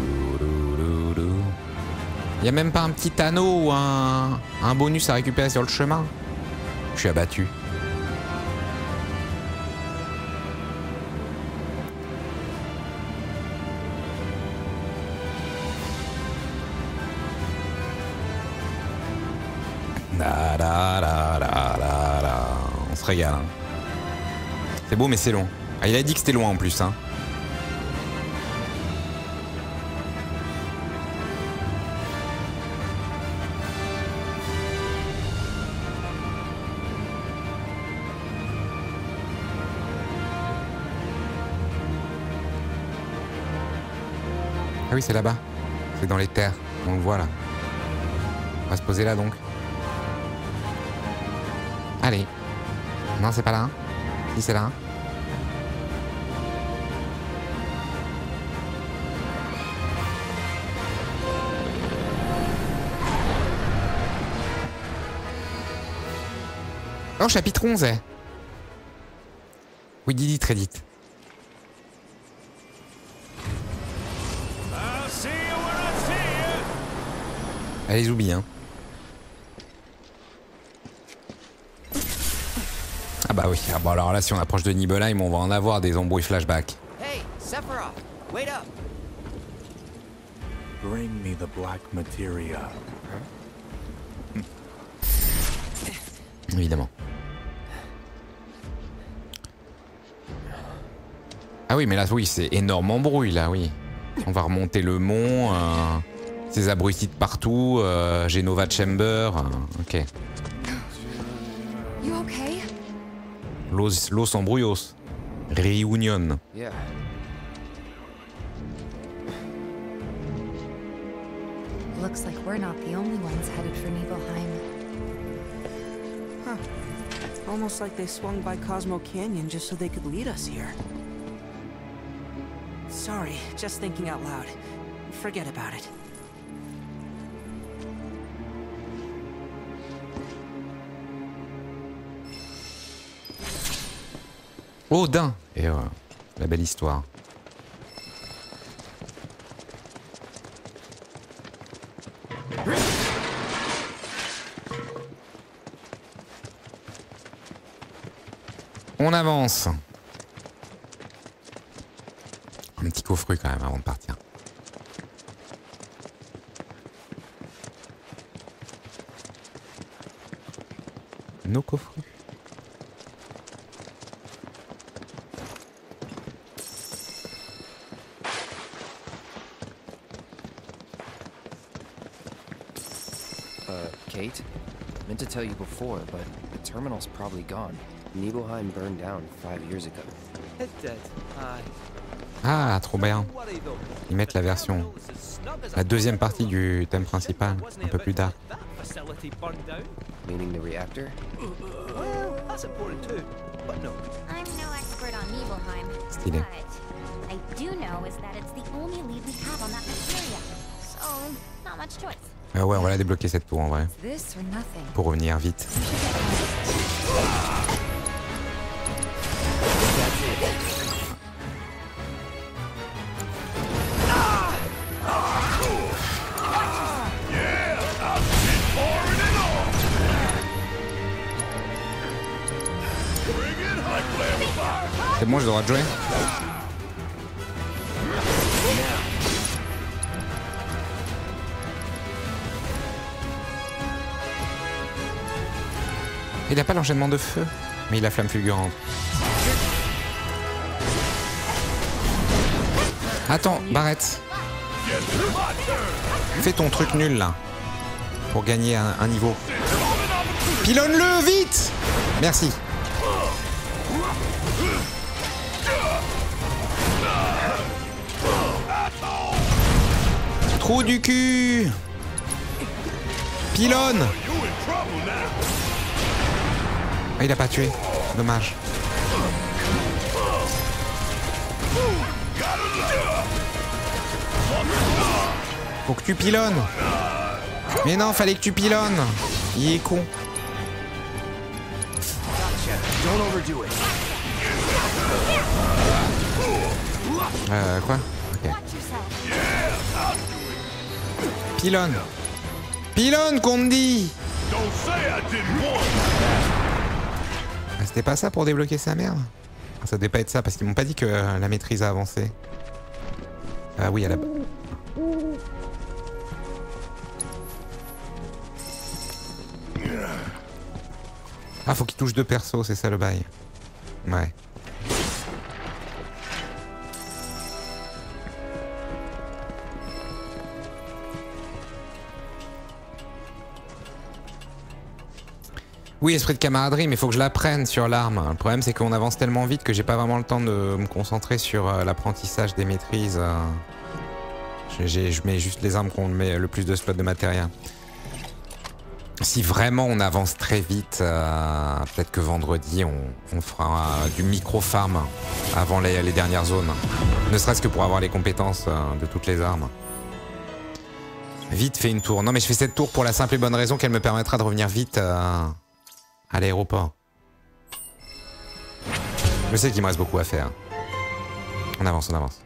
n'y a même pas un petit anneau ou un bonus à récupérer sur le chemin. Je suis abattu. On se régale. Hein. C'est beau mais c'est long. Ah, il a dit que c'était loin en plus. Hein. Ah oui, c'est là-bas. C'est dans les terres. On le voit là. On va se poser là donc. Allez. Non, c'est pas là. Hein. Si, c'est là. Hein. Oh, chapitre 11. Eh. Oui, Didi, très vite. Allez, oublie, hein. Ah bah oui. Ah bon, alors là, si on approche de Nibelheim, on va en avoir des embrouilles flashback. Hey, Sephiroth, wait up. Bring me the black materia. Évidemment. Ah oui, mais là, oui, c'est énorme embrouille, là, oui. On va remonter le mont... ces abrutis de partout, Jenova Chamber, ok. Los Embrouillos. Réunion. Yeah. Looks like we're not the only ones headed for Nibelheim. Huh. Almost like they swung by Cosmo Canyon just so they could lead us here. Sorry, just thinking out loud. Forget about it. Oh, d'un. Et ouais, la belle histoire. On avance. Un petit coffret quand même avant de partir. Nos coffres. Kate, meant to tell you before, but the terminal's probably gone. Nibelheim burned down 5 years ago. Ah, trop bien. Ils mettent la version, la deuxième partie du thème principal, un peu plus tard. Meaning the reactor? Well, that's important too, but no. I'm no expert on Nibelheim, but what I do know is that it's the only lead we have on that materia, so not much choice. Ah ouais, on va la débloquer cette tour en vrai. Pour revenir vite. C'est bon, je dois jouer. Il n'a pas l'enchaînement de feu, mais il a flamme fulgurante. Attends, Barrett. Fais ton truc nul là. Pour gagner un niveau. Pilonne-le vite. Merci. Trou du cul. Pilonne. Ah, il a pas tué, dommage. Faut que tu pilonnes. Mais non, fallait que tu pilonnes. Il est con. Quoi ? Ok. Pilonne. Pilonne qu'on me dit. Ah, c'était pas ça pour débloquer sa merde? Ah, ça devait pas être ça parce qu'ils m'ont pas dit que la maîtrise a avancé. Ah oui, à la... Ah, faut qu'il touche 2 persos, c'est ça le bail. Ouais. Oui, esprit de camaraderie, mais faut que je l'apprenne sur l'arme. Le problème, c'est qu'on avance tellement vite que j'ai pas vraiment le temps de me concentrer sur l'apprentissage des maîtrises. Je mets juste les armes qu'on met le plus de spots de matériel. Si vraiment on avance très vite, peut-être que vendredi, on fera du micro-farm avant les dernières zones. Ne serait-ce que pour avoir les compétences de toutes les armes. Vite, fais une tour. Non, mais je fais cette tour pour la simple et bonne raison qu'elle me permettra de revenir vite... à l'aéroport. Je sais qu'il me reste beaucoup à faire. On avance, on avance.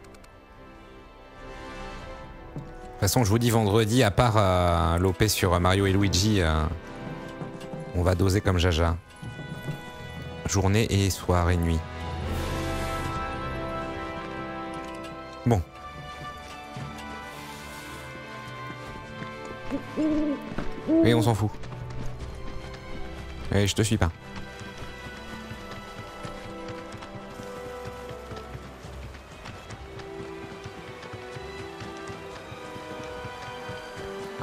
De toute façon, je vous dis vendredi, à part l'OP sur Mario et Luigi, on va doser comme Jaja. Journée et soir et nuit. Bon. Mais on s'en fout. Et je te suis pas.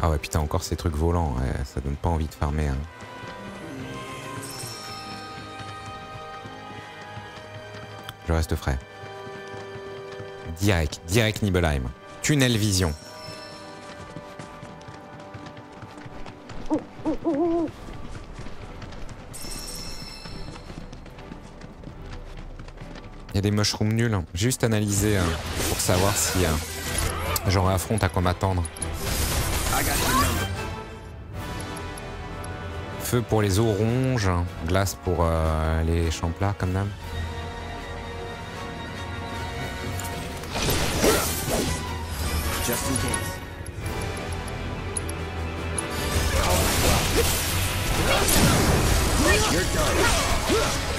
Ah ouais, putain, encore ces trucs volants, ouais, ça donne pas envie de farmer. Hein. Je reste frais. Direct, direct Nibelheim. Tunnel vision. Il y a des mushrooms nuls. J'ai juste analysé pour savoir si j'en affronte à quoi m'attendre. Feu pour les oranges, glace pour les champlats comme d'hab. Just in case. You're done. Is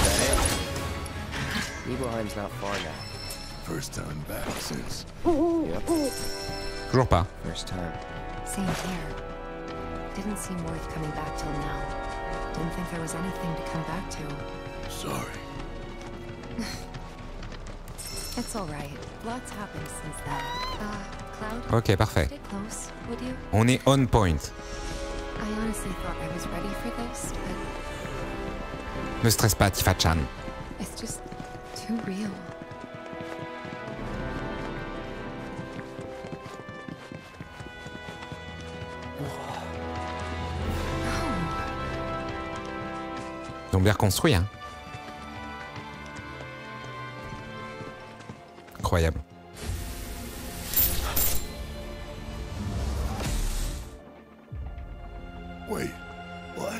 that it? Nibelheim's not far now. First time back since. Yep. Toujours pas. First time. Same here. Didn't seem worth coming back till now. Didn't think there was anything to come back to. Sorry. It's all right. Lots happened since then. Cloud. Okay, parfait. Stay close, would you? On est on point. I honestly thought I was ready for this, but... Ne stresse pas, Tifa-chan. It's just too real. Donc bien reconstruit, hein. Incroyable. Wait, what?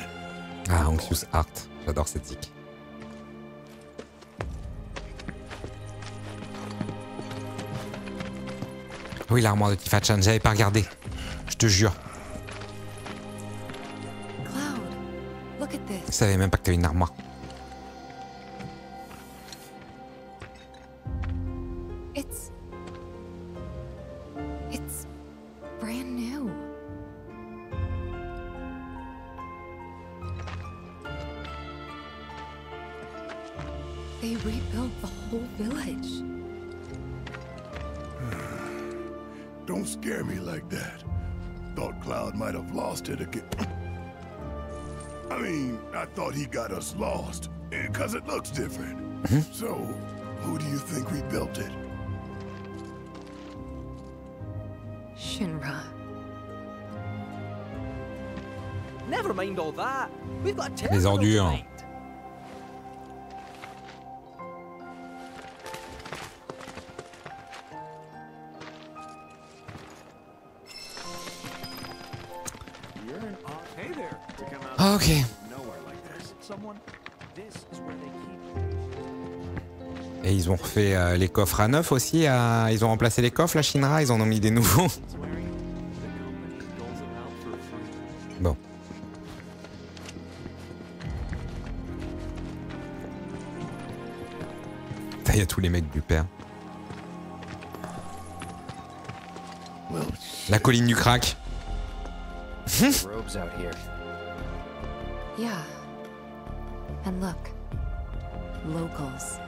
Ah, Anxious Art, j'adore cette tic. Oui, l'armoire de Tifa-chan, j'avais pas regardé. Je te jure. Je savais même pas que t'avais une armoire. It's brand new. They rebuilt the whole village. Don't scare me like that. Thought Cloud might have lost it again. I mean, I thought he got us lost, because it looks different. So, who do you think rebuilt it? Shinra. Never mind all that. We've got to Les ordures. Ok. Et ils ont refait les coffres à neuf aussi. Ils ont remplacé les coffres, la Shinra. Ils en ont mis des nouveaux. Bon. Il y a tous les mecs du père. La colline du crack. Yeah. And look, locals.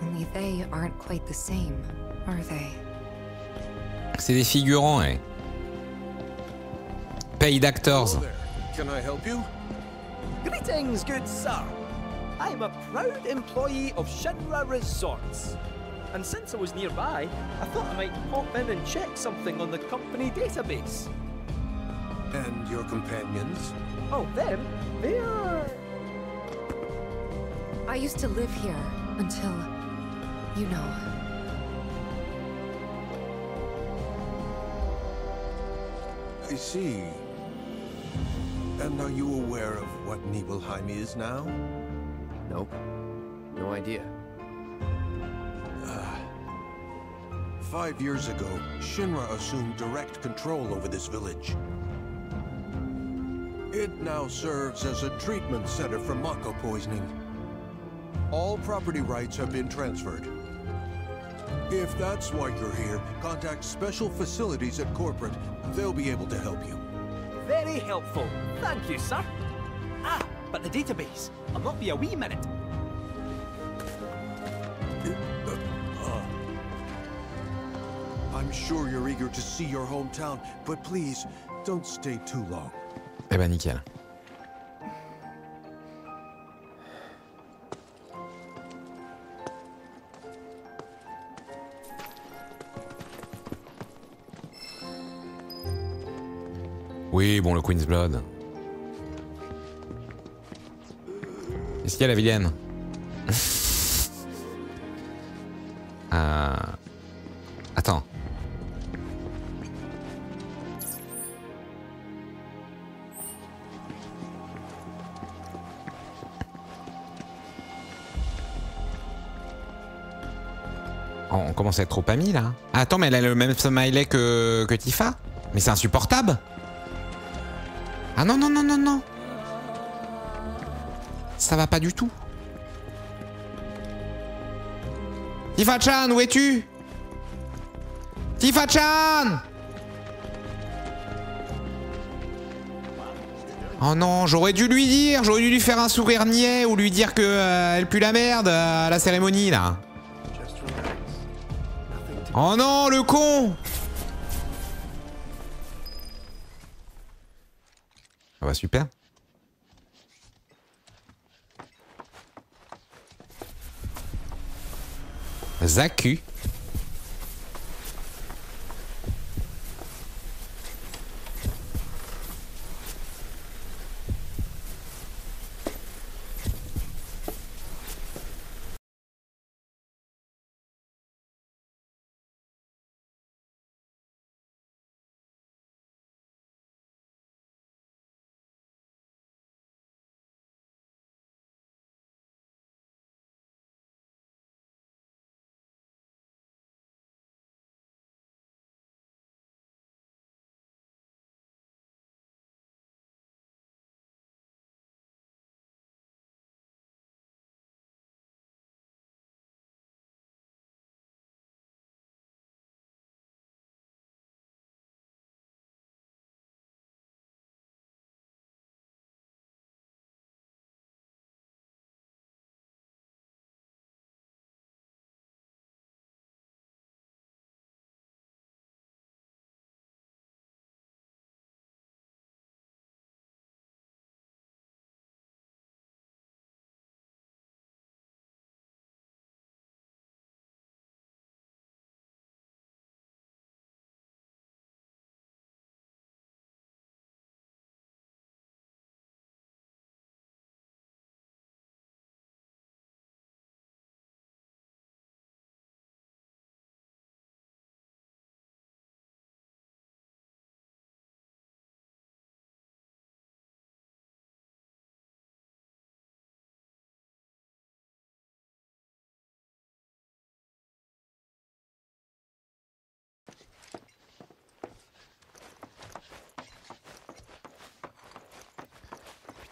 Only they aren't quite the same, are they? C'est des figurants, hein. Paid actors. Can I help you? Greetings, good sir. I'm a proud employee of Shinra Resorts. And since I was nearby, I thought I might pop in and check something on the company database. And your companions? Oh, them? They are... I used to live here until... you know... I see. And are you aware of what Nibelheim is now? Nope. No idea. 5 years ago, Shinra assumed direct control over this village. It now serves as a treatment center for Mako poisoning. All property rights have been transferred. If that's why you're here, contact special facilities at corporate. They'll be able to help you. Very helpful. Thank you, sir. Ah, but the database. I'll not be a wee minute. I'm sure you're eager to see your hometown, but please don't stay too long. Eh ben nickel. Oui, bon, le Queen's Blood. Est-ce qu'il y a la vilaine? Attends. commence à être trop amis là. Attends, mais elle a le même smiley que Tifa. Mais c'est insupportable. Ah non, non, non, non, non. Ça va pas du tout. Tifa-chan, où es-tu? Tifa-chan! Oh non, j'aurais dû lui dire, j'aurais dû lui faire un sourire niais ou lui dire que elle pue la merde à la cérémonie là. Oh non, le con! Ah bah super. Zaku.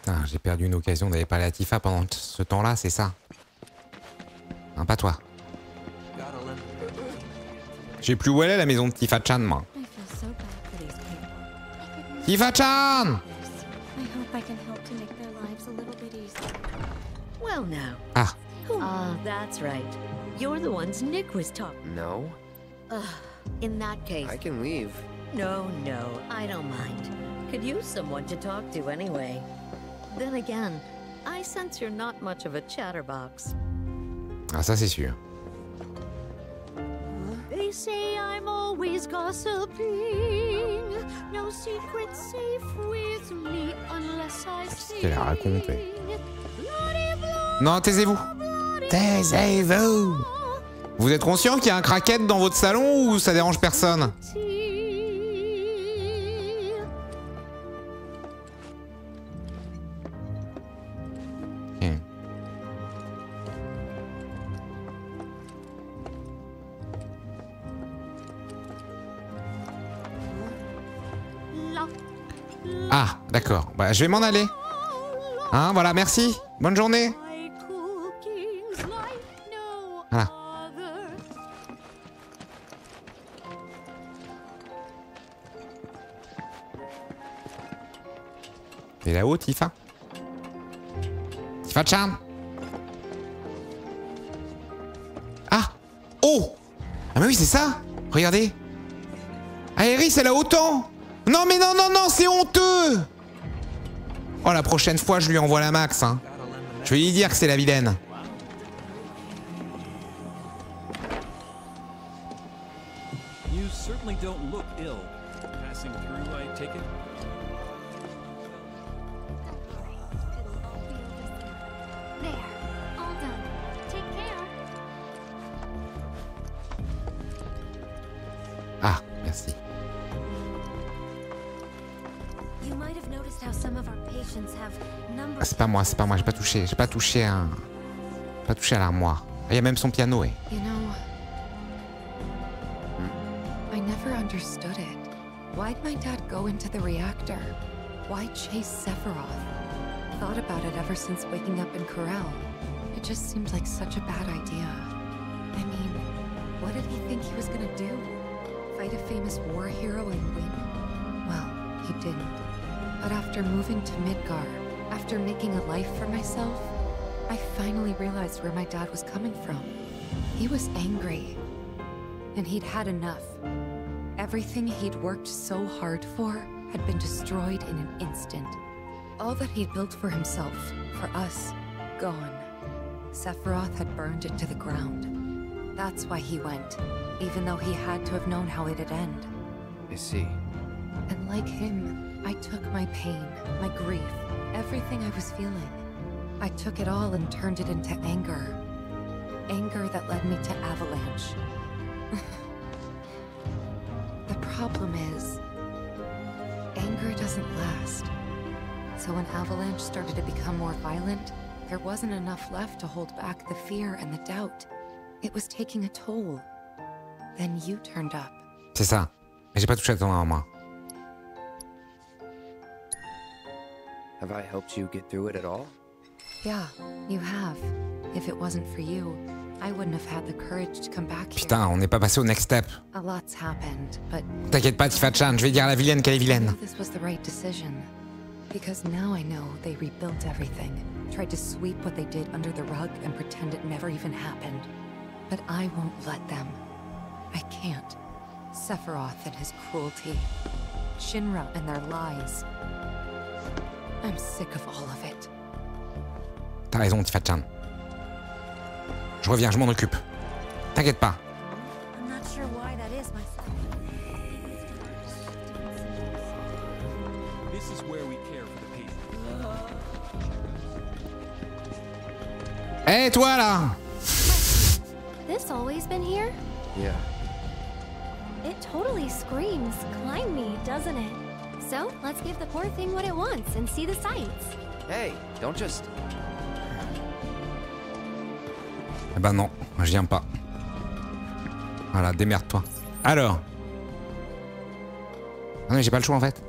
Putain, j'ai perdu une occasion d'aller parler à Tifa pendant ce temps-là, c'est ça? Hein, pas toi. J'ai plus où elle est la maison de Tifa-chan, moi. Tifa-chan! Ah. Ah, that's right. You're the ones Nick was talking. No. In that case, I can leave. No, no, I don't mind. Could use someone to talk to anyway. Then again, I sense you're not much of a chatterbox. Ah, ça c'est sûr. They say I'm always gossiping. No secret safe with me unless I sing. Qu'elle a raconté. Non, taisez-vous. Taisez-vous. Vous êtes conscient qu'il y a un craquette dans votre salon ou ça dérange personne? Ah, d'accord. Bah, je vais m'en aller. Hein, voilà, merci. Bonne journée. Voilà. T'es là-haut, Tifa? Tifa-chan? Ah! Oh! Ah mais oui, c'est ça! Regardez! Aerith, elle a autant! Non mais non, non, non, c'est honteux! Oh, la prochaine fois, je lui envoie la max, hein. Je vais lui dire que c'est la vilaine. Ah, merci. Ah, c'est pas moi, j'ai pas touché à l'armoire. Il y a même son piano, eh. I never understood it. Why'd my dad go into the reactor? Why chase Sephiroth? Thought about it ever since waking up in Corel. It just seemed like such a bad idea. I mean, what did he think he was gonna do? Fight a famous war hero and win? Well, he didn't. But after moving to Midgar, after making a life for myself, I finally realized where my dad was coming from. He was angry. And he'd had enough. Everything he'd worked so hard for had been destroyed in an instant. All that he'd built for himself, for us, gone. Sephiroth had burned it to the ground. That's why he went, even though he had to have known how it'd end. I see. And like him, I took my pain, my grief, everything I was feeling. I took it all and turned it into anger. Anger that led me to Avalanche. The problem is, anger doesn't last. So when Avalanche started to become more violent, there wasn't enough left to hold back the fear and the doubt. It was taking a toll. Then you turned up. C'est ça. Mais j'ai pas touché à ton arme. Have I helped you get through it at all? Yeah, you have. If it wasn't for you, I wouldn't have had the courage to come back here. Putain, on n'est pas passé au next step. A lot's happened, but t'inquiète pas, Tifa-chan, je vais dire à la vilaine qu'elle est vilaine. This was the right decision. Because now I know they rebuilt everything, tried to sweep what they did under the rug and pretend it never even happened. But I won't let them. I can't. Sephiroth and his cruelty. Shinra and their lies. I'm sick of all of it. T'as raison, Tifa-chan. Je reviens, je m'en occupe. T'inquiète pas. Hey, toi là. This always been here? Yeah. It totally screams climb me, doesn't it? So, let's give the poor thing what it wants and see the sights. Hey, don't just... Eh ben non, je viens pas. Voilà, démerde-toi. Alors. Ah non, j'ai pas le choix en fait.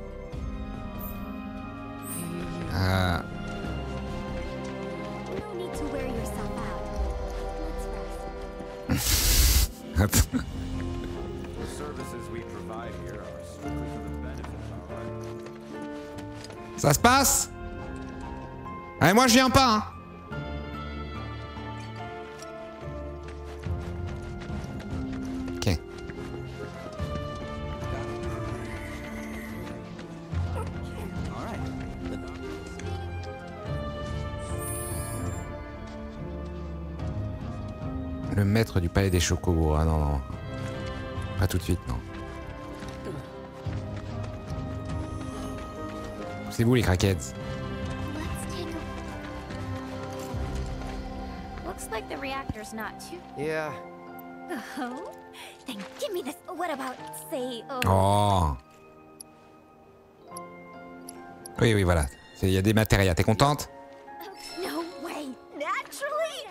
Ça se passe? Allez, moi je viens pas, hein. Ok. Le maître du palais des chocobos. Ah non, non. Pas tout de suite, non. C'est vous les crackheads. Looks like the reactor's not too. Yeah. Oh. Then give me this. What about say oh. Oui, oui, voilà. Il y a des matériaux. T'es contente? No way. Naturally.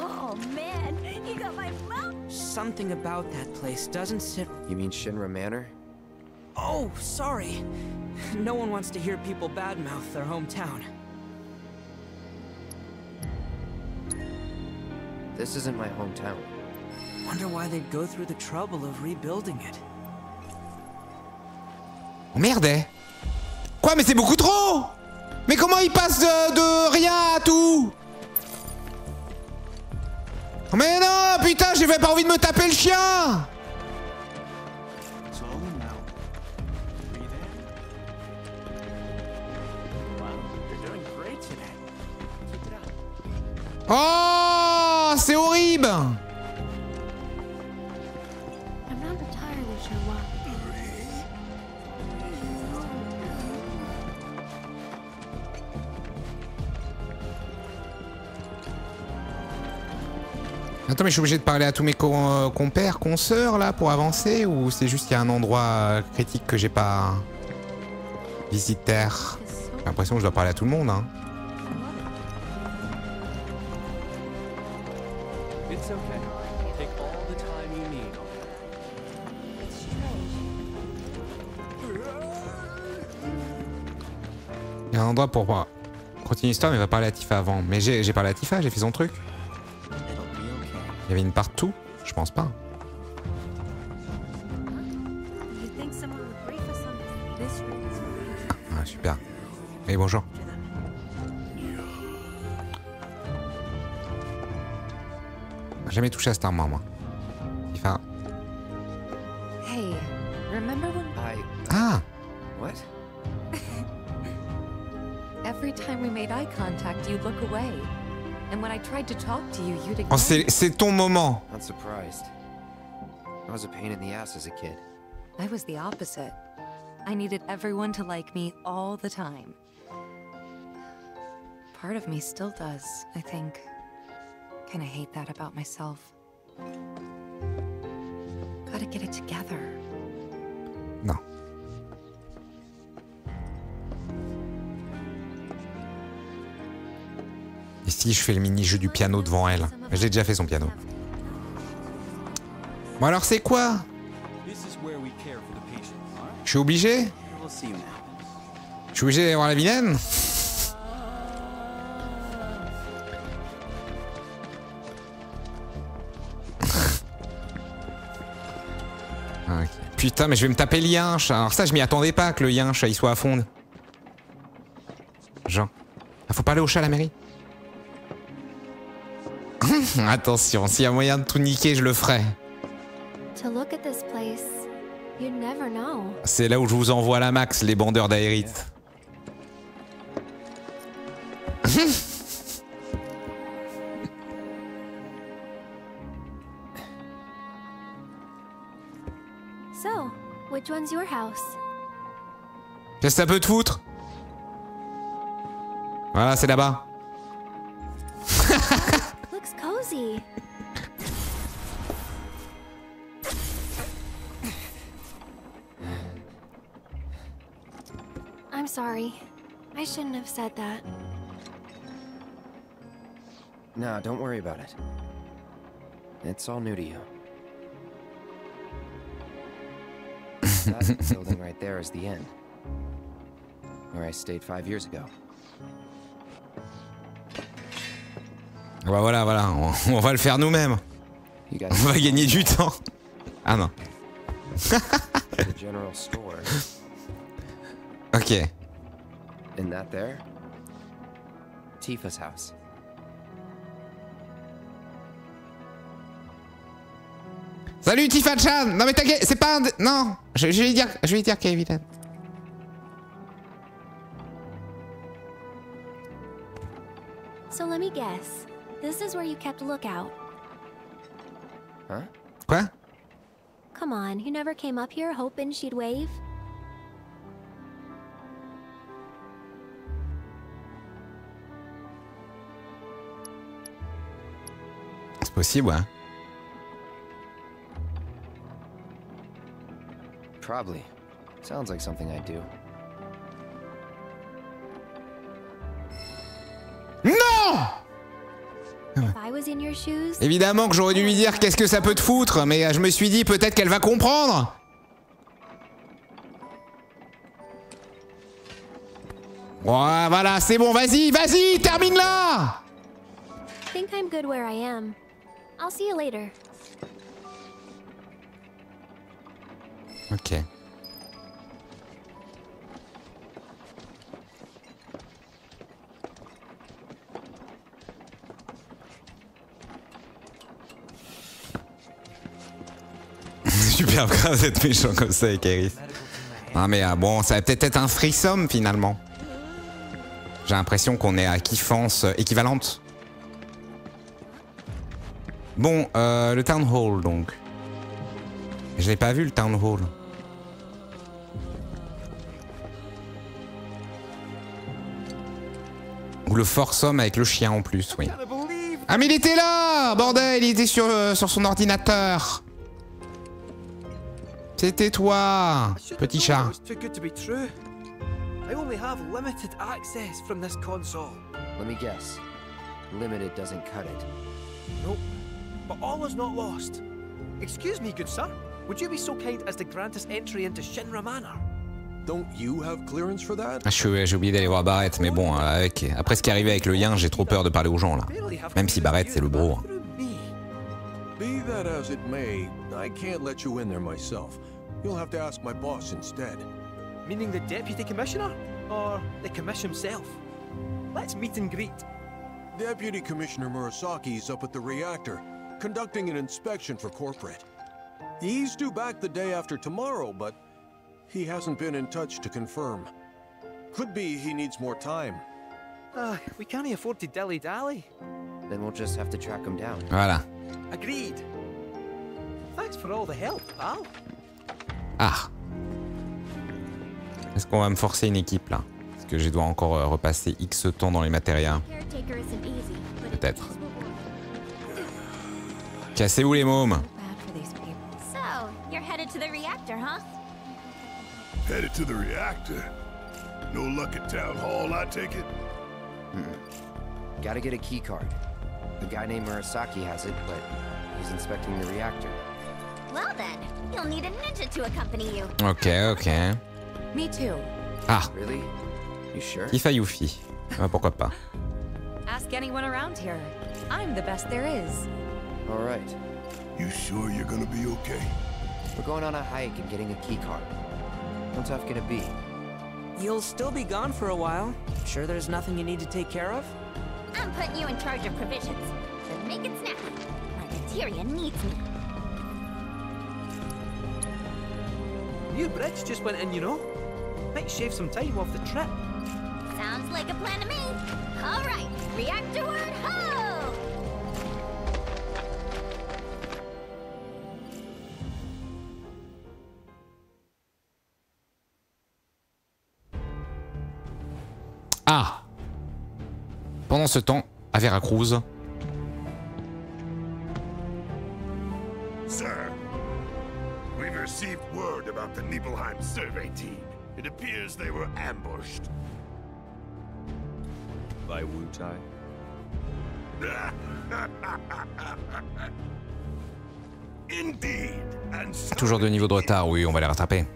Oh man, you got my mouth. Something about that place doesn't sit. You mean Shinra Manor? Oh, sorry. No one wants to hear people badmouth their hometown. This isn't my hometown. Wonder why they'd go through the trouble of rebuilding it. Oh merde! Quoi, mais c'est beaucoup trop! Mais comment ils passent de rien à tout? Mais non, putain, j'avais pas envie de me taper le chien! Oh, c'est horrible. Attends, mais je suis obligé de parler à tous mes compères, consœurs là pour avancer, ou c'est juste qu'il y a un endroit critique que j'ai pas visité? J'ai l'impression que je dois parler à tout le monde, hein. It's okay. Take all the time you need. It's true. Il y a un endroit pour continuer l'histoire, mais on va parler à Tifa avant. Mais j'ai parlé à Tifa, j'ai fait son truc. Il y avait une partout, je pense pas. Ah, super. Et bonjour. Jamais touché à cette armoire, moi. Tifa. Ah! Oh, c'est ton moment. Non. Ici, je fais le mini-jeu du piano devant elle. J'ai déjà fait son piano. Bon alors, c'est quoi? Je suis obligé? Je suis obligé d'aller voir la vilaine? Okay. Putain, mais je vais me taper le yinche. Alors ça, je m'y attendais pas que le yinche, il soit à fond. Genre. Ah, faut parler au chat à la mairie. Attention, s'il y a moyen de tout niquer, je le ferai. C'est là où je vous envoie la max, les bandeurs d'Aerith. Qu'est-ce que ça peut te foutre? Voilà, c'est là-bas. I'm sorry. I shouldn't have said that. No, don't worry about it. It's all new to you. That building right there is the inn, where I stayed 5 years ago. Bah voilà, voilà, on va le faire nous-mêmes. On va gagner du temps. Ah non. Ok. And that there, Tifa's house. Salut Tifa-chan. Non mais t'inquiète, c'est pas un... Non, je vais lui dire qu'elle est vilaine. So let me guess. This is where you kept lookout. Huh? Quoi? Come on, you never came up here hoping she'd wave. C'est possible, hein? Probably. Sounds like something I do. Non! Évidemment que j'aurais dû lui dire qu'est-ce que ça peut te foutre, mais je me suis dit peut-être qu'elle va comprendre. Ouais, voilà, c'est bon, vas-y, vas-y, termine-la. Ok. Super grave d'être méchant comme ça avec Aerith. Non mais bon, ça va peut-être être un threesome finalement. J'ai l'impression qu'on est à kiffance équivalente. Bon, le Town Hall donc. Je l'ai pas vu le Town Hall. Ou le foursome avec le chien en plus, oui. Ah mais il était là! Bordel, il était sur son ordinateur. C'était toi, petit chat. J'ai oublié d'aller voir Barrett, mais bon, après ce qui est arrivé avec le lien, j'ai trop peur de parler aux gens là. Même si Barrett c'est le bro. Meaning the deputy commissioner or the commission himself? Let's meet and greet. Deputy Commissioner Murasaki is up at the reactor, conducting an inspection for corporate. He's due back the day after tomorrow, but he hasn't been in touch to confirm. Could be he needs more time. We can't afford to dilly-dally. Then we'll just have to track him down. Voilà. Agreed. Thanks for all the help, pal. Ah. Est-ce qu'on va me forcer une équipe là? Parce que je dois encore repasser X temps dans les matérias. Peut-être. Cassez-vous les mômes. Gotta get a key card. The guy named Murasaki has it, but he's inspecting the reactor. Well then, you'll need a ninja to accompany you. Ok, ok. Me too. Ah. Really? You sure? Tifa Yuffie. Ah, pourquoi pas? Ask anyone around here. I'm the best there is. All right. You sure you're gonna be okay? We're going on a hike and getting a key card. How tough can it be? You'll still be gone for a while. Sure, there's nothing you need to take care of? I'm putting you in charge of provisions. So make it snap. My materia needs me. New bridge just went in, you know. Might shave some time off the trip. Sounds like a plan to me. All right, reactor word ho! Ah. Pendant ce temps, à Veracruz. Sir, we've received word about the Nibelheim survey team. It appears they were ambushed. By Wutai? Indeed. And so toujours deux niveaux de retard, oui, on va les rattraper.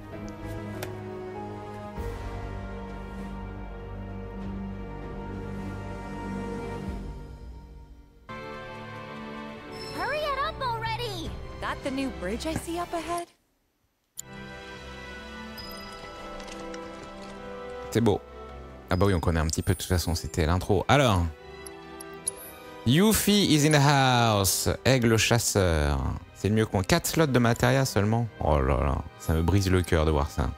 Hurry it up already. That the new bridge I see up ahead? C'est beau. Ah bah oui, on connaît un petit peu de toute façon, c'était l'intro. Alors, Yuffie is in the house. Aigle chasseur. C'est le mieux qu'on... 4 slots de matéria seulement. Oh là là, ça me brise le cœur de voir ça.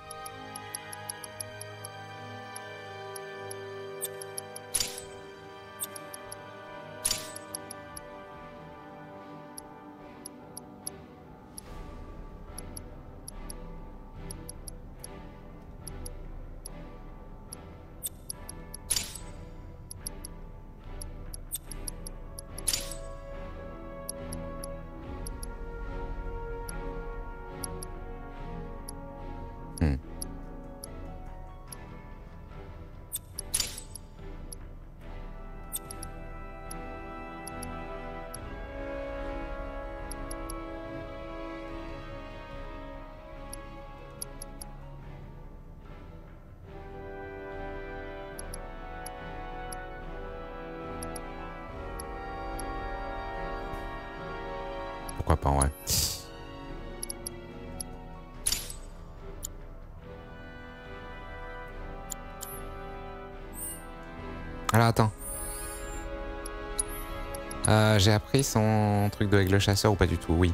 J'ai appris son truc de aigle chasseur ou pas du tout? Oui.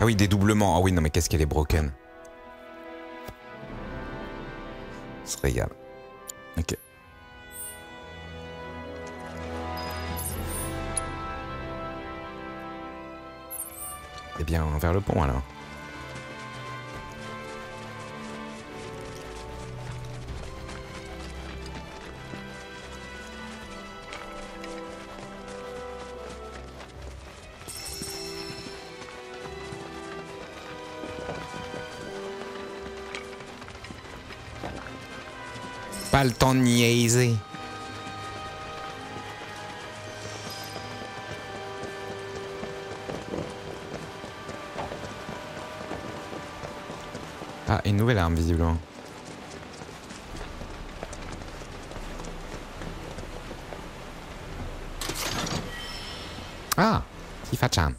Ah oui, dédoublement. Ah oui, non mais qu'est-ce qu'elle est broken. On se régale. Ok. Eh bien, vers le pont alors. Le temps de niaiser. Ah, une nouvelle arme visiblement. Ah, Tifa-chan.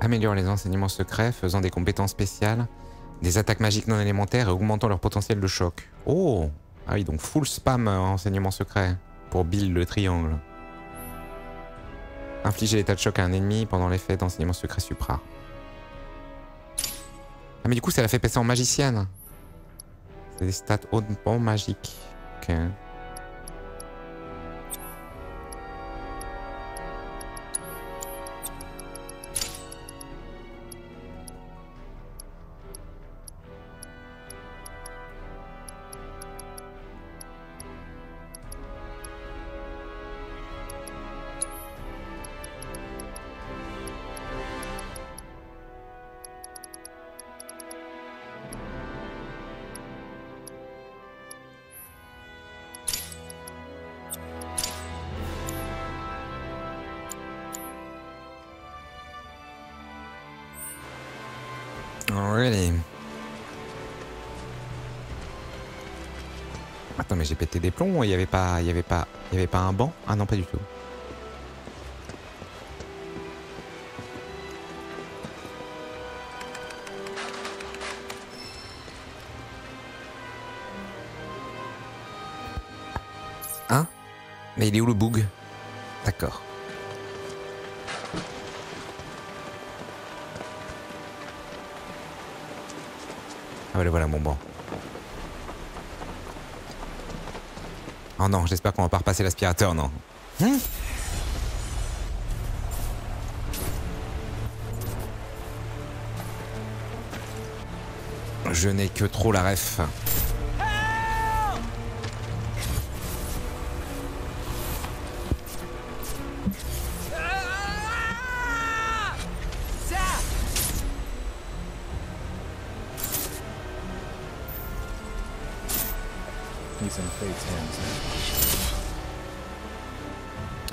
Améliore les enseignements secrets, faisant des compétences spéciales, des attaques magiques non élémentaires et augmentant leur potentiel de choc. Oh! Ah oui, donc full spam enseignement secret pour Bill le triangle. Infliger l'état de choc à un ennemi pendant l'effet d'enseignement secret supra. Ah mais du coup ça l'a fait passer en magicienne. C'est des stats hautement magiques. Ok. Attends mais j'ai pété des plombs, il y avait pas un banc. Ah non pas du tout. Hein? Mais il est où le bug? D'accord. Ah bah le voilà mon banc. Oh non, j'espère qu'on va pas repasser l'aspirateur, non. Je n'ai que trop la ref.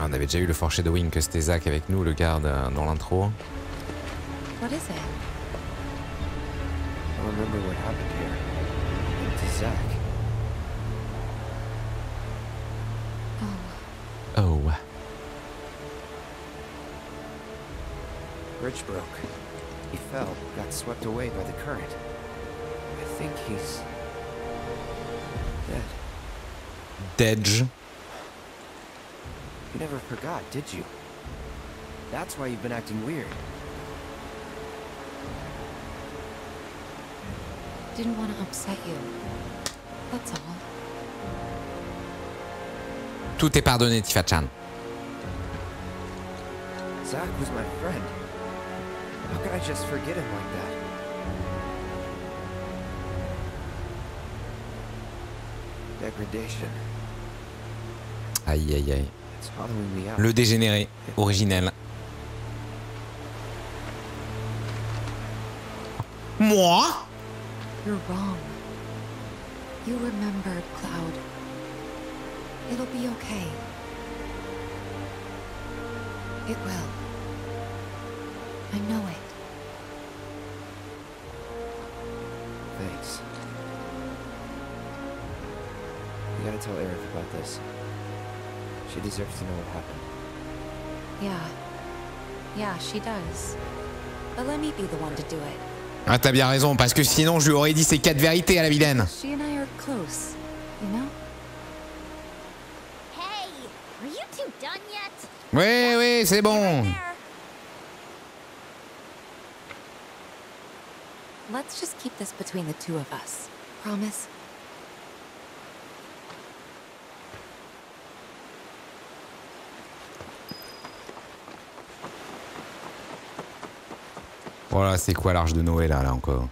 Ah, on avait déjà eu le foreshadowing que c'était Zach avec nous, le garde, dans l'intro. What is it? I remember what happened here. It's Zach. Oh. Oh. Bridge broke. He fell, got swept away by the current. I think he's dead. Dedge. You never forgot, did you? That's why you've been acting weird. Didn't want to upset you. That's all. Tout est pardonné, Tifa-chan. Zach was my friend. How could I just forget him like that? Degradation. Aïe aïe aïe. Le dégénéré, originel. Moi? You're wrong. You remembered, Cloud. It'll be okay. It will. I know it. Thanks. You gotta tell Aerith about this. She deserves to know what happened. Yeah, she does. But let me be the one to do it. Ah, t'as bien raison, parce que sinon je lui aurais dit ses quatre vérités à la vilaine. She and I are close, you know? Hey, are you two done yet? Oui, c'est bon. Let's just keep this between the two of us. Promise? Voilà, c'est quoi l'arche de Noé là encore?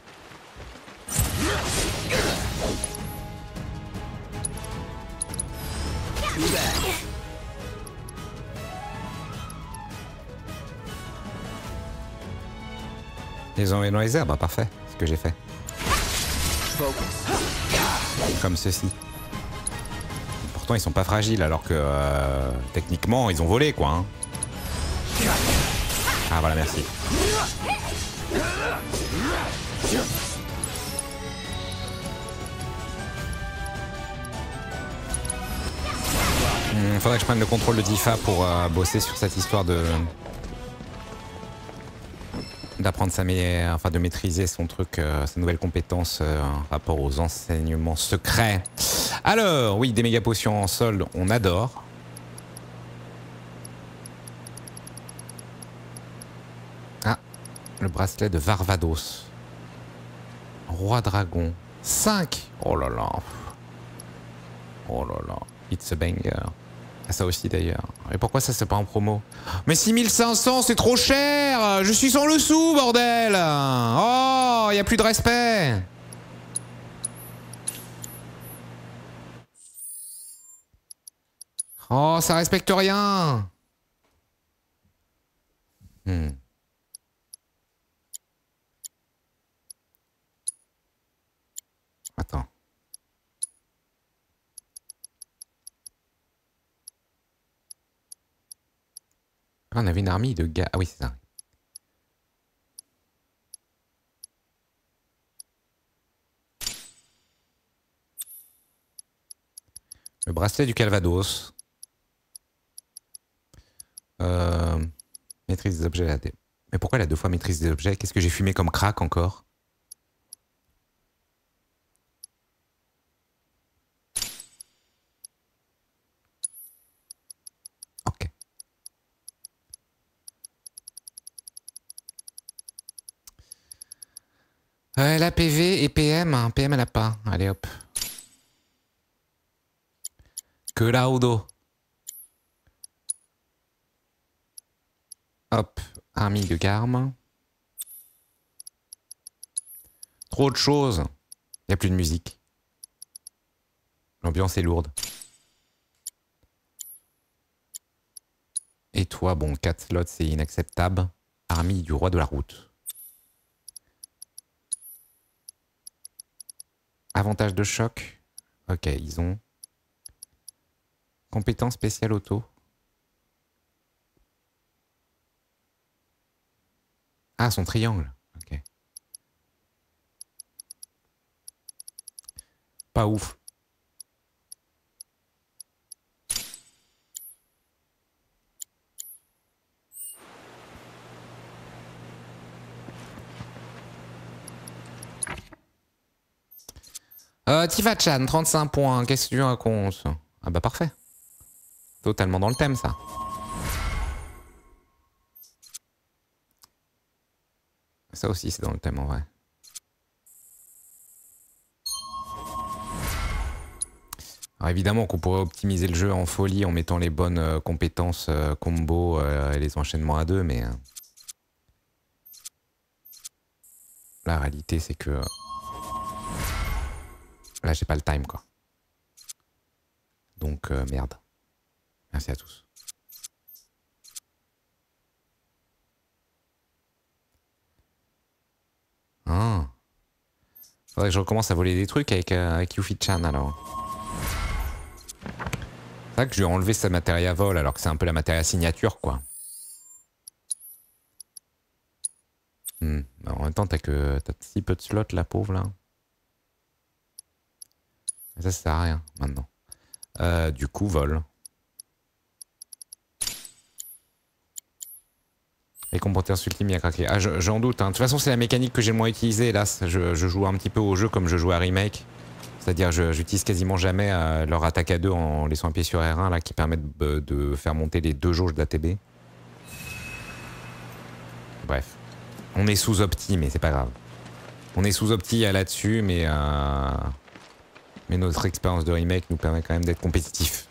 Ils ont envoyé dans les airs, bah parfait, c'est ce que j'ai fait. Comme ceci. Pourtant ils sont pas fragiles alors que techniquement ils ont volé quoi. Hein. Ah voilà, merci. Faudrait que je prenne le contrôle de Tifa pour bosser sur cette histoire de... d'apprendre sa meilleure... enfin de maîtriser son truc, sa nouvelle compétence en rapport aux enseignements secrets. Alors, oui, des méga potions en solde, on adore. Ah, le bracelet de Varvados. Roi dragon. 5. Oh là là. Oh là là. It's a banger. Ça aussi d'ailleurs. Et pourquoi ça c'est pas en promo? Mais 6500 c'est trop cher. Je suis sans le sou bordel. Oh, y a plus de respect. Oh, ça respecte rien. Attends. On avait une armée de gars. Ah oui, c'est ça. Le bracelet du Calvados. Maîtrise des objets là. Mais pourquoi elle a 2 fois maîtrise des objets? Qu'est-ce que j'ai fumé comme crack encore? Elle a PV et PM, hein. PM elle a pas. Allez hop. Que là au dos. Hop, armée de garme. Trop de choses. Il n'y a plus de musique. L'ambiance est lourde. Et toi, bon, 4 slots c'est inacceptable. Armée du roi de la route. Avantage de choc. Ok, ils ont. Compétence spéciale auto. Ah, son triangle. Ok. Pas ouf. Tifa-chan, 35 points, qu'est-ce que tu racontes? Ah bah parfait. Totalement dans le thème ça. Ça aussi c'est dans le thème en vrai. Alors évidemment qu'on pourrait optimiser le jeu en folie en mettant les bonnes compétences, combos et les enchaînements à deux, mais... la réalité c'est que... là, j'ai pas le time, quoi. Donc, merde. Merci à tous. Ah. Faudrait que je recommence à voler des trucs avec, avec Yuffie-chan, alors. C'est vrai que je lui ai enlevé sa matéria vol, alors que c'est un peu la matéria signature, quoi. En même temps, t'as si peu de slots, la pauvre, là. Ça sert à rien maintenant. Du coup, vol. Les compétences ultimes, il a craqué. Ah, j'en doute. Hein. De toute façon, c'est la mécanique que j'ai le moins utilisée. Là, je joue un petit peu au jeu comme je jouais à Remake. C'est-à-dire, j'utilise quasiment jamais leur attaque à 2 en laissant un pied sur R1 là, qui permet de faire monter les 2 jauges d'ATB. Bref. On est sous-opti, mais c'est pas grave. On est sous-opti là-dessus, mais... mais notre expérience de remake nous permet quand même d'être compétitifs.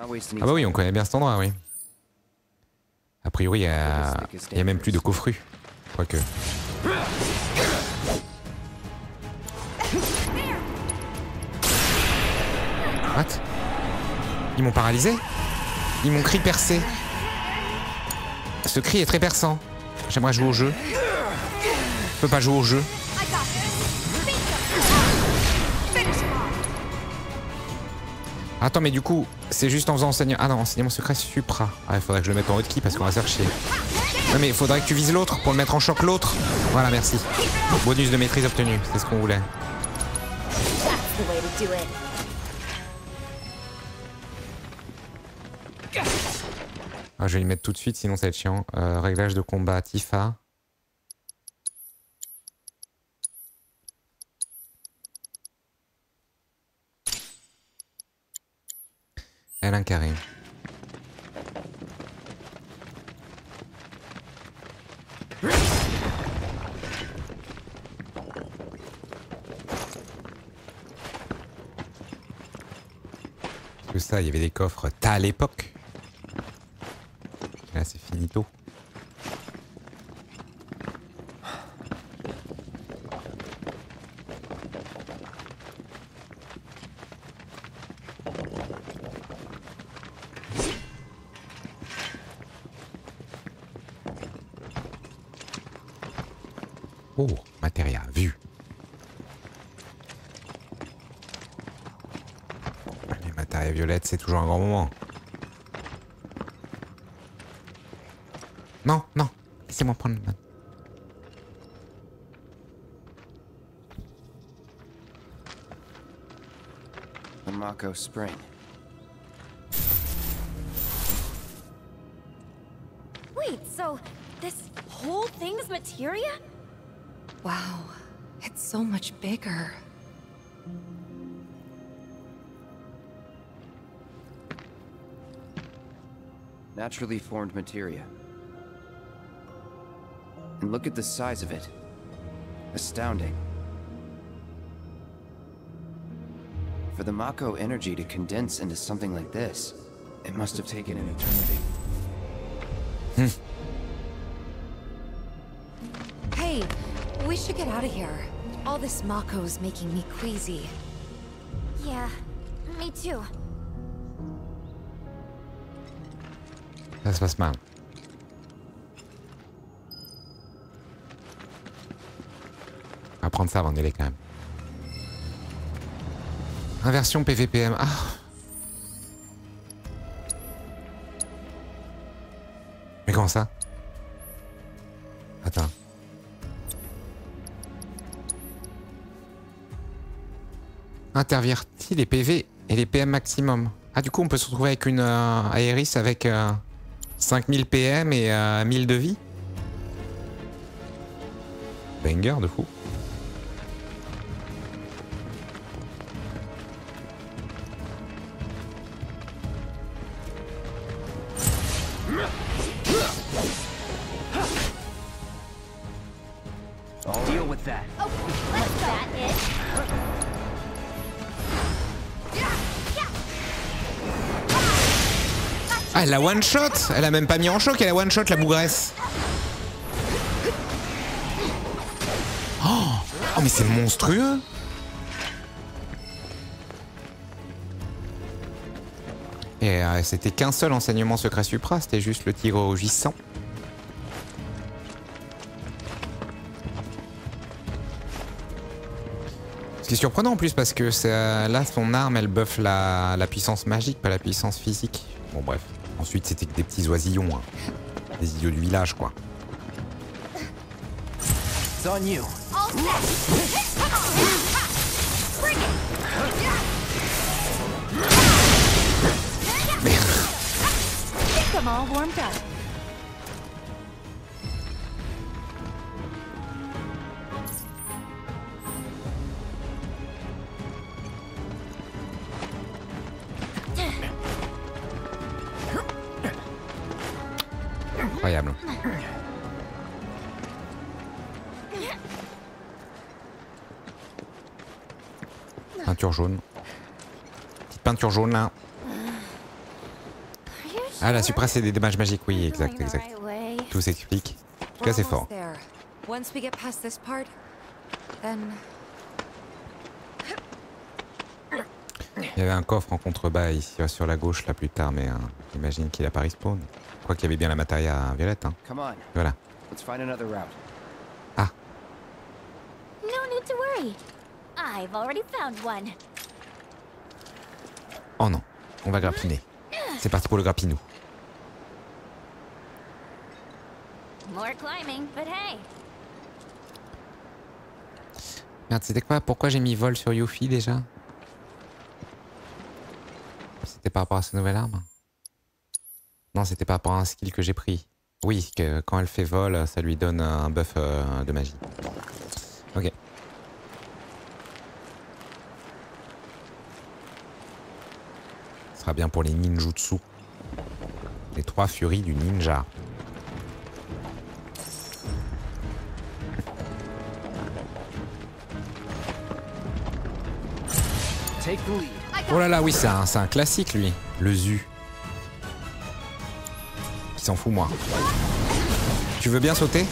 Ah bah oui, on connaît bien cet endroit, oui. A priori, il y a même plus de coffrus. Quoique. What? Ils m'ont paralysé? Ils m'ont cri percé. Ce cri est très perçant. J'aimerais jouer au jeu. Je peux pas jouer au jeu. Attends, mais du coup, c'est juste en faisant enseignement. Ah non, enseignement secret supra. Ah, il faudrait que je le mette en hotkey parce qu'on va se faire chier. Oui, mais il faudrait que tu vises l'autre pour le mettre en choc l'autre. Voilà, merci. Bonus de maîtrise obtenu, c'est ce qu'on voulait. Ah, je vais y mettre tout de suite, sinon ça va être chiant. Réglage de combat, Tifa. Elle a un carré. Que ça, il y avait des coffres tas à l'époque. Là, c'est finito. Oh, matériel, vu. Les matériels violettes, c'est toujours un grand moment. Non, non, laissez-moi prendre le man. The Mako Spring. Wait, so this whole thing's materia? Wow, it's so much bigger. Naturally formed materia. And look at the size of it. Astounding. For the Mako energy to condense into something like this, it must have taken an eternity. Hey, we should get out of here. All this Mako's making me queasy. Yeah, me too. That's what's mine. Prendre ça avant d'aller quand même. Inversion PVPM. Ah. Mais comment ça? Attends. Intervertit les PV et les PM maximum. Ah, du coup, on peut se retrouver avec une Aerith avec 5000 PM et 1000 de vie. Banger de fou. Ah, elle a one shot. Elle a même pas mis en choc, elle a one shot la bougresse. Oh, oh mais c'est monstrueux. Et c'était qu'un seul enseignement secret supra, c'était juste le tir au J100. Ce qui est surprenant en plus parce que là son arme elle buff la puissance magique, pas la puissance physique. Bon bref. Ensuite, c'était que des petits oisillons, hein. Des idiots du village, quoi. Merde. Incroyable. Peinture jaune. Petite peinture jaune là. Ah la supra c'est des dommages magiques, oui exact, exact. Tout s'explique. En tout cas c'est fort. Il y avait un coffre en contrebas ici sur la gauche là plus tard mais j'imagine qu'il a pas respawn. Je crois qu'il y avait bien la matéria violette. Hein. Voilà. Ah. Oh non, on va grappiner. C'est parti pour le grappinou. More climbing, but hey. Merde, c'était quoi? Pourquoi j'ai mis vol sur Yuffie déjà? C'était par rapport à sa nouvelle arme? Non, c'était par rapport à un skill que j'ai pris. Oui, que quand elle fait vol, ça lui donne un buff de magie. Ok. Ce sera bien pour les ninjutsu. Les trois furies du ninja. Oh là là, oui, c'est un classique, lui. Le Zu. Il s'en fout, moi. Tu veux bien sauter?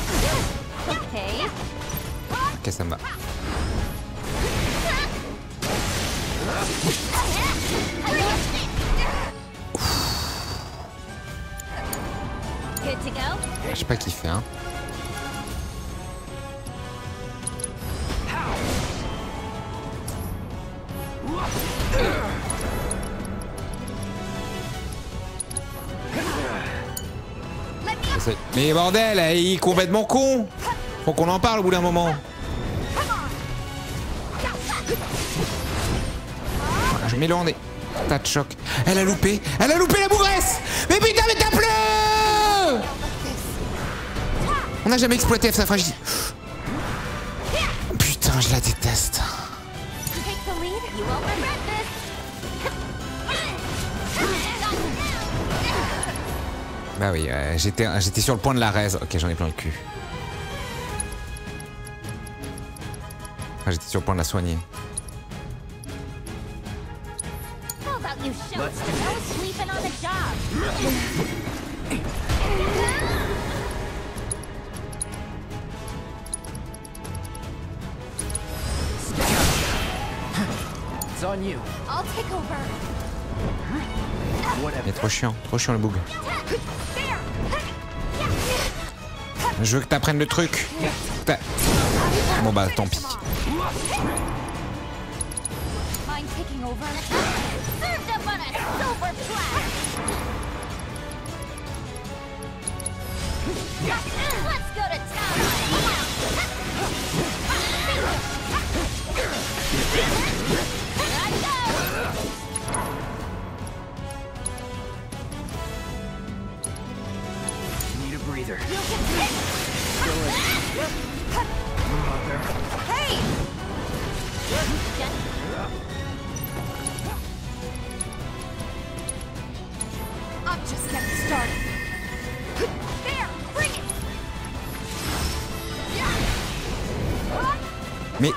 Ok, ça me va. Je sais pas qui fait, hein. Mais bordel, il est complètement con. Faut qu'on en parle au bout d'un moment. Voilà, je mets le rendez. T'as de choc. Elle a loupé la bougresse. Mais putain, mais t'as pleu. On n'a jamais exploité sa fragilité. Putain, je la déteste. Bah oui, j'étais sur le point de la raise. Ok, j'en ai plein le cul. Enfin, j'étais sur le point de la soigner. Mais trop chiant le bug. Je veux que t'apprennes le truc. Bon bah tant pis. Mais...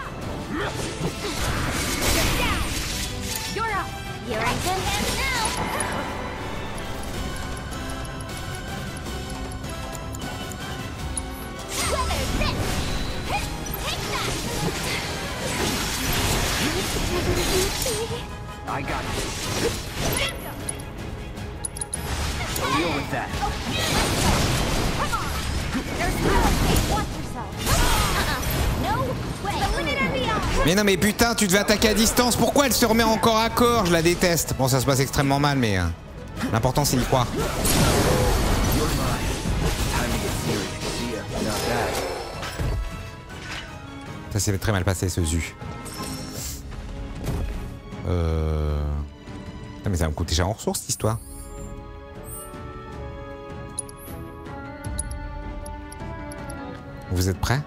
Mais non mais putain, tu devais attaquer à distance, pourquoi elle se remet encore à corps? Je la déteste. Bon, ça se passe extrêmement mal, mais l'important c'est d'y croire. Ça s'est très mal passé ce Zu. Putain, mais ça va me coûter cher en ressources cette histoire. Vous êtes prêts?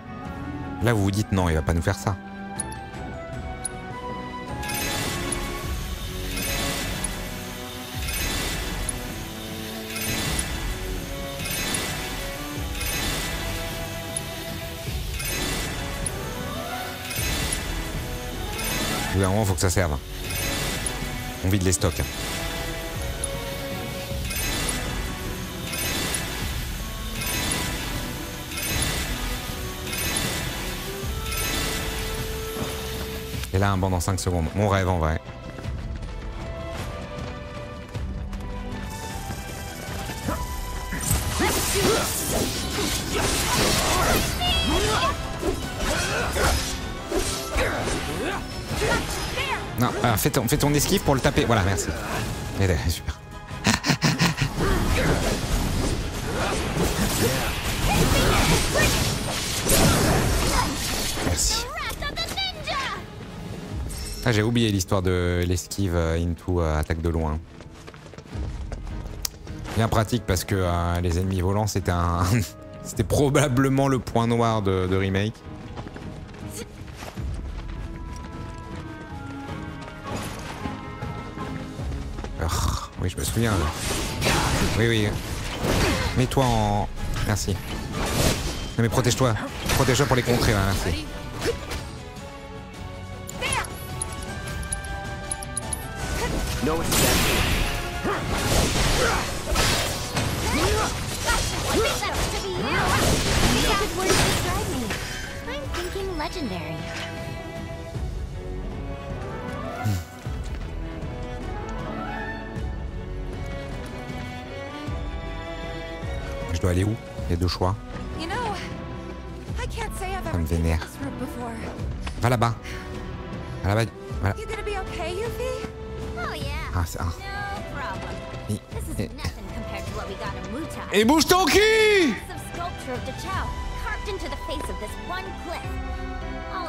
Là vous vous dites non, il va pas nous faire ça. À un moment, faut que ça serve. On vide les stocks. Et là, un banc dans 5 secondes. Mon rêve en vrai. Non, alors fais ton esquive pour le taper. Voilà, merci. Et, super. Ah, j'ai oublié l'histoire de l'esquive into attaque de loin. Bien pratique parce que les ennemis volants c'était un... c'était probablement le point noir de Remake. Urgh, oui je me souviens. Oui oui. Mets-toi en... Merci. Non mais protège-toi. Protège-toi pour les contrer là, merci. Je dois aller où? Il y a deux choix. Ça me vénère. Va là-bas. Va là-bas. Voilà. Ah, c'est un. Et bouge ton cul!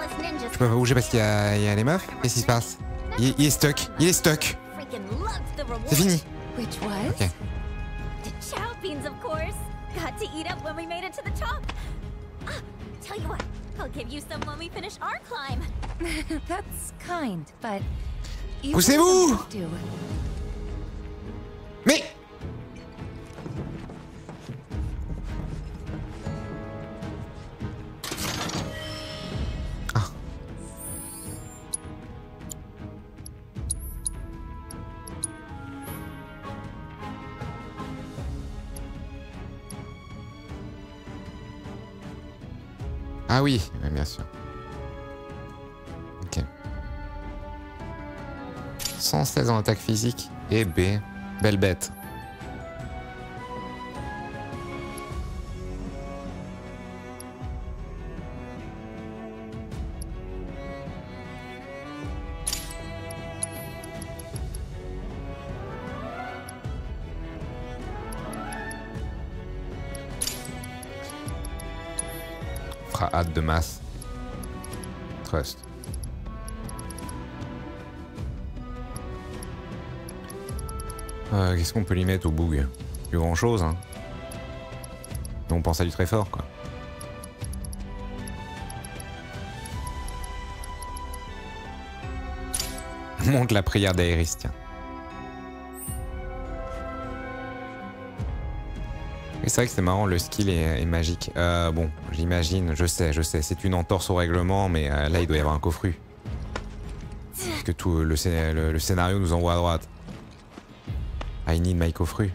Je peux pas bouger parce qu'il y a les meufs. Qu'est-ce qui se passe? Il est stuck. Il est stuck. C'est fini. Ok. Poussez-vous! Mais... Ah oui, bien sûr. Ok. 116 en attaque physique. Et B. Belle bête. Hâte de masse. Trust. Qu'est-ce qu'on peut lui mettre au boug? Plus grand chose, hein. On pense à du très fort, quoi. Monte la prière d'Aerith, tiens. C'est vrai que c'est marrant, le skill est magique. Bon, j'imagine, je sais, c'est une entorse au règlement, mais là il doit y avoir un coffru. Parce que tout le scénario nous envoie à droite. I need my coffru.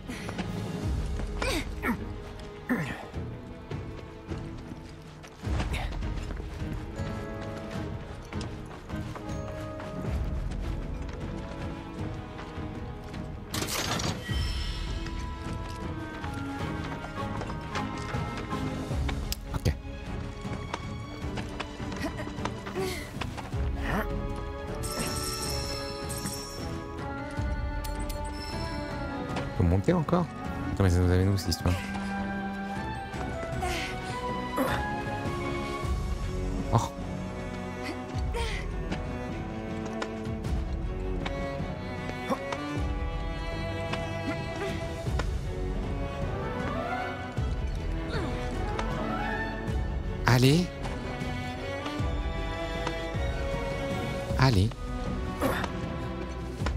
Encore? Attends, mais ça nous amène où cette histoire? Oh! Allez! Allez!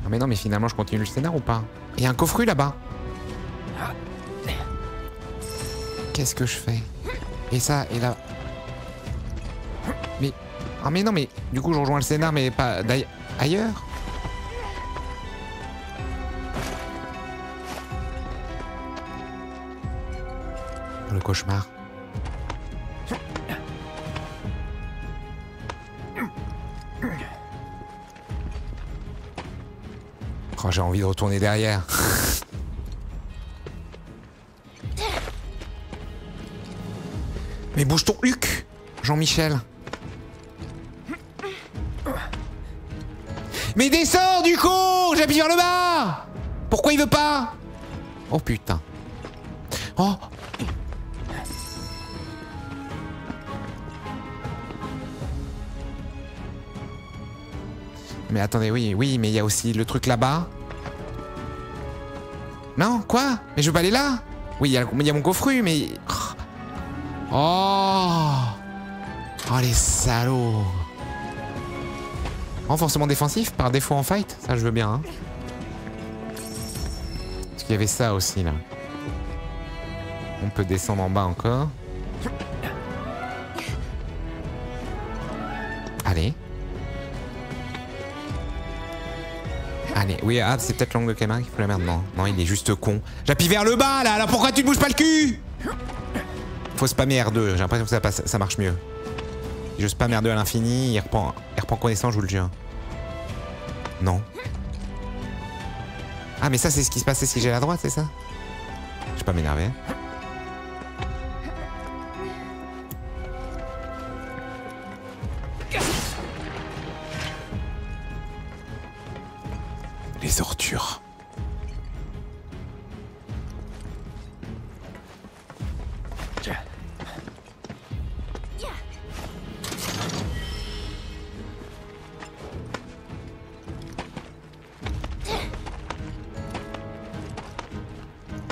Non, mais non, mais finalement, je continue le scénar ou pas? Il y a un coffre là-bas! Qu'est-ce que je fais? Et ça, et là... Mais... Ah mais non mais... Du coup je rejoins le scénar mais pas ailleurs. Le cauchemar. Oh, j'ai envie de retourner derrière. Mais bouge ton Luc, Jean-Michel. Mais descends du coup, j'appuie vers le bas. Pourquoi il veut pas? Oh putain. Oh. Mais attendez, oui, oui, mais il y a aussi le truc là-bas. Non, quoi? Mais je veux pas aller là? Oui, il y a mon gaufru, mais... Oh! Oh, les salauds! Renforcement défensif par défaut en fight? Ça, je veux bien, hein. Parce qu'il y avait ça aussi, là. On peut descendre en bas encore. Allez. Allez, oui, ah, c'est peut-être l'angle de caméra qui fout la merde. Non, non, il est juste con. J'appuie vers le bas, là. Alors pourquoi tu ne bouges pas le cul? Faut spammer R2, j'ai l'impression que ça, passe, ça marche mieux. Si je spam R2 à l'infini, il reprend connaissance, je vous le jure. Non. Ah, mais ça, c'est ce qui se passait si j'ai à la droite, c'est ça? Je vais pas m'énerver. Les ordures.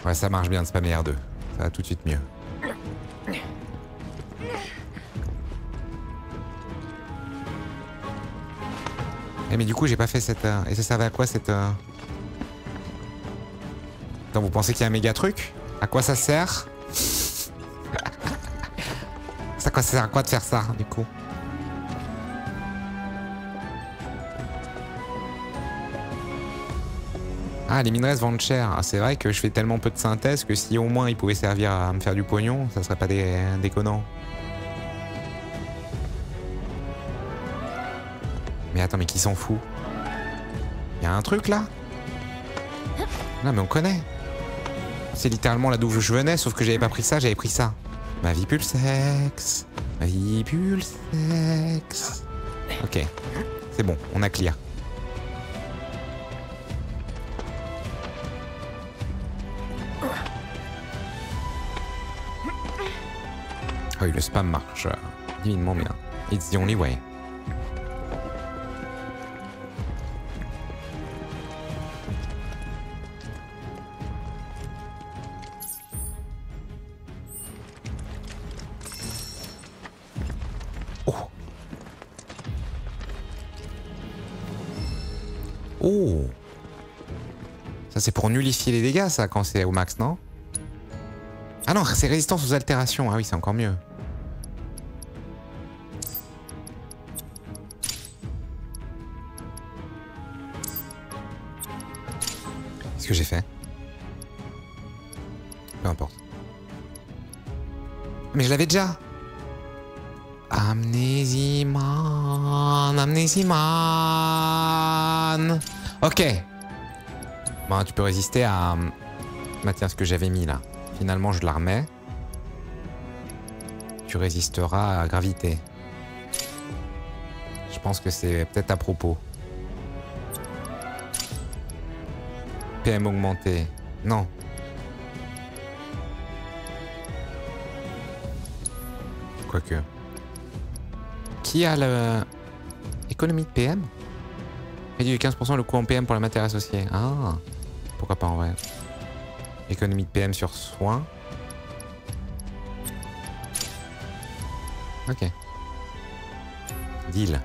Ouais, ça marche bien de spammer R2. Ça va tout de suite mieux. Eh mais du coup j'ai pas fait cette... Et ça servait à quoi cette... Attends, vous pensez qu'il y a un méga truc? À quoi ça sert? Ça quoi ça sert à quoi de faire ça du coup? Ah, les minerais se vendent cher. Ah, c'est vrai que je fais tellement peu de synthèse que si au moins ils pouvaient servir à me faire du pognon, ça serait pas déconnant. Mais attends, mais qui s'en fout? Y'a un truc là? Non mais on connaît. C'est littéralement là d'où je venais, sauf que j'avais pas pris ça, j'avais pris ça. Ma vie pue sexe. Ma vie pue sexe. Ok, c'est bon, on a clear. Ah oui, le spam marche divinement bien. It's the only way. Oh. Oh. Ça c'est pour nullifier les dégâts ça quand c'est au max, non? Ah non, c'est résistance aux altérations. Ah oui, c'est encore mieux. Que j'ai fait. Peu importe. Mais je l'avais déjà. Amnésiman, Amnésiman. Ok. Bon, tu peux résister à... Bah tiens, ce que j'avais mis là. Finalement, je la remets. Tu résisteras à gravité. Je pense que c'est peut-être à propos. PM augmenté. Non. Quoique. Qui a le... Économie de PM? Réduit de 15% le coût en PM pour la matière associée. Ah. Pourquoi pas en vrai. Économie de PM sur soin. Ok. Deal.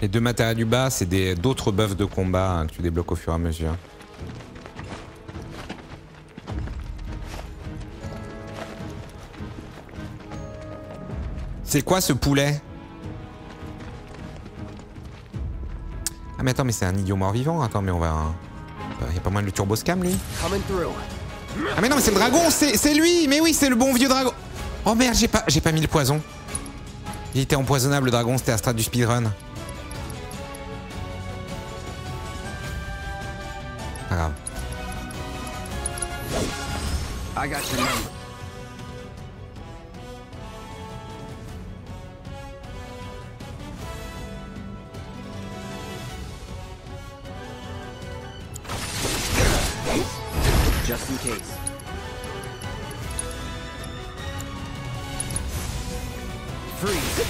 Les deux matériaux du bas, c'est d'autres buffs de combat hein, que tu débloques au fur et à mesure. C'est quoi ce poulet? Ah mais attends, mais c'est un idiot mort-vivant. Attends, mais on va... Y a pas moyen de le turbo-scam, lui? Ah mais non, mais c'est le dragon, c'est lui. Mais oui, c'est le bon vieux dragon. Oh merde, j'ai pas mis le poison. Il était empoisonnable, le dragon, c'était à strat du speedrun. just in case. Freeze!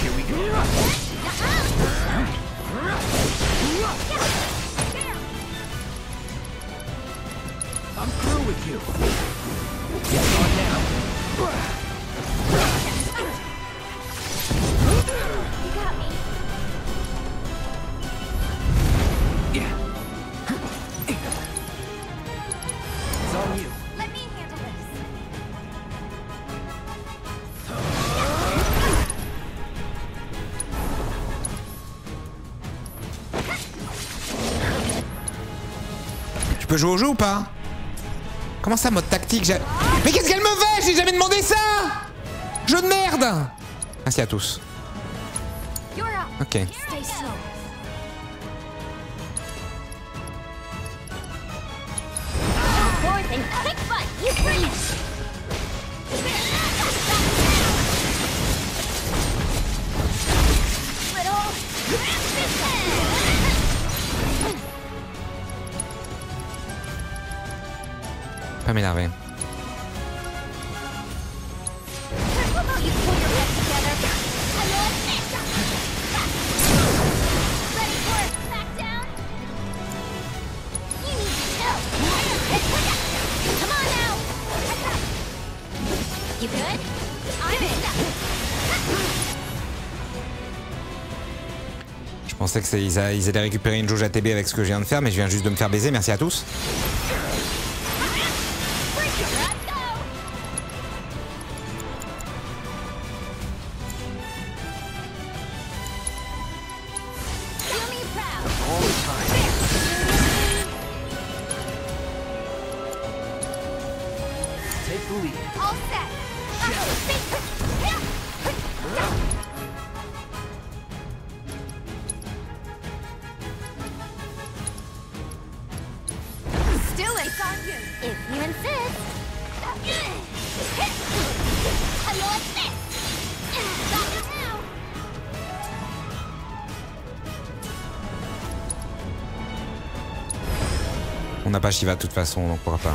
Here we go! I'm through with you! Get on now! You got me! Yeah! It's on you! Tu peux jouer au jeu ou pas? Comment ça, mode tactique? Mais qu'est-ce qu'elle me veut? J'ai jamais demandé ça! Jeu de merde! Merci à tous. Ok. Pas m'énerver. Je pensais qu'ils allaient récupérer une jauge ATB avec ce que je viens de faire, mais je viens juste de me faire baiser, merci à tous. On n'a pas Shiva de toute façon, donc pourra pas.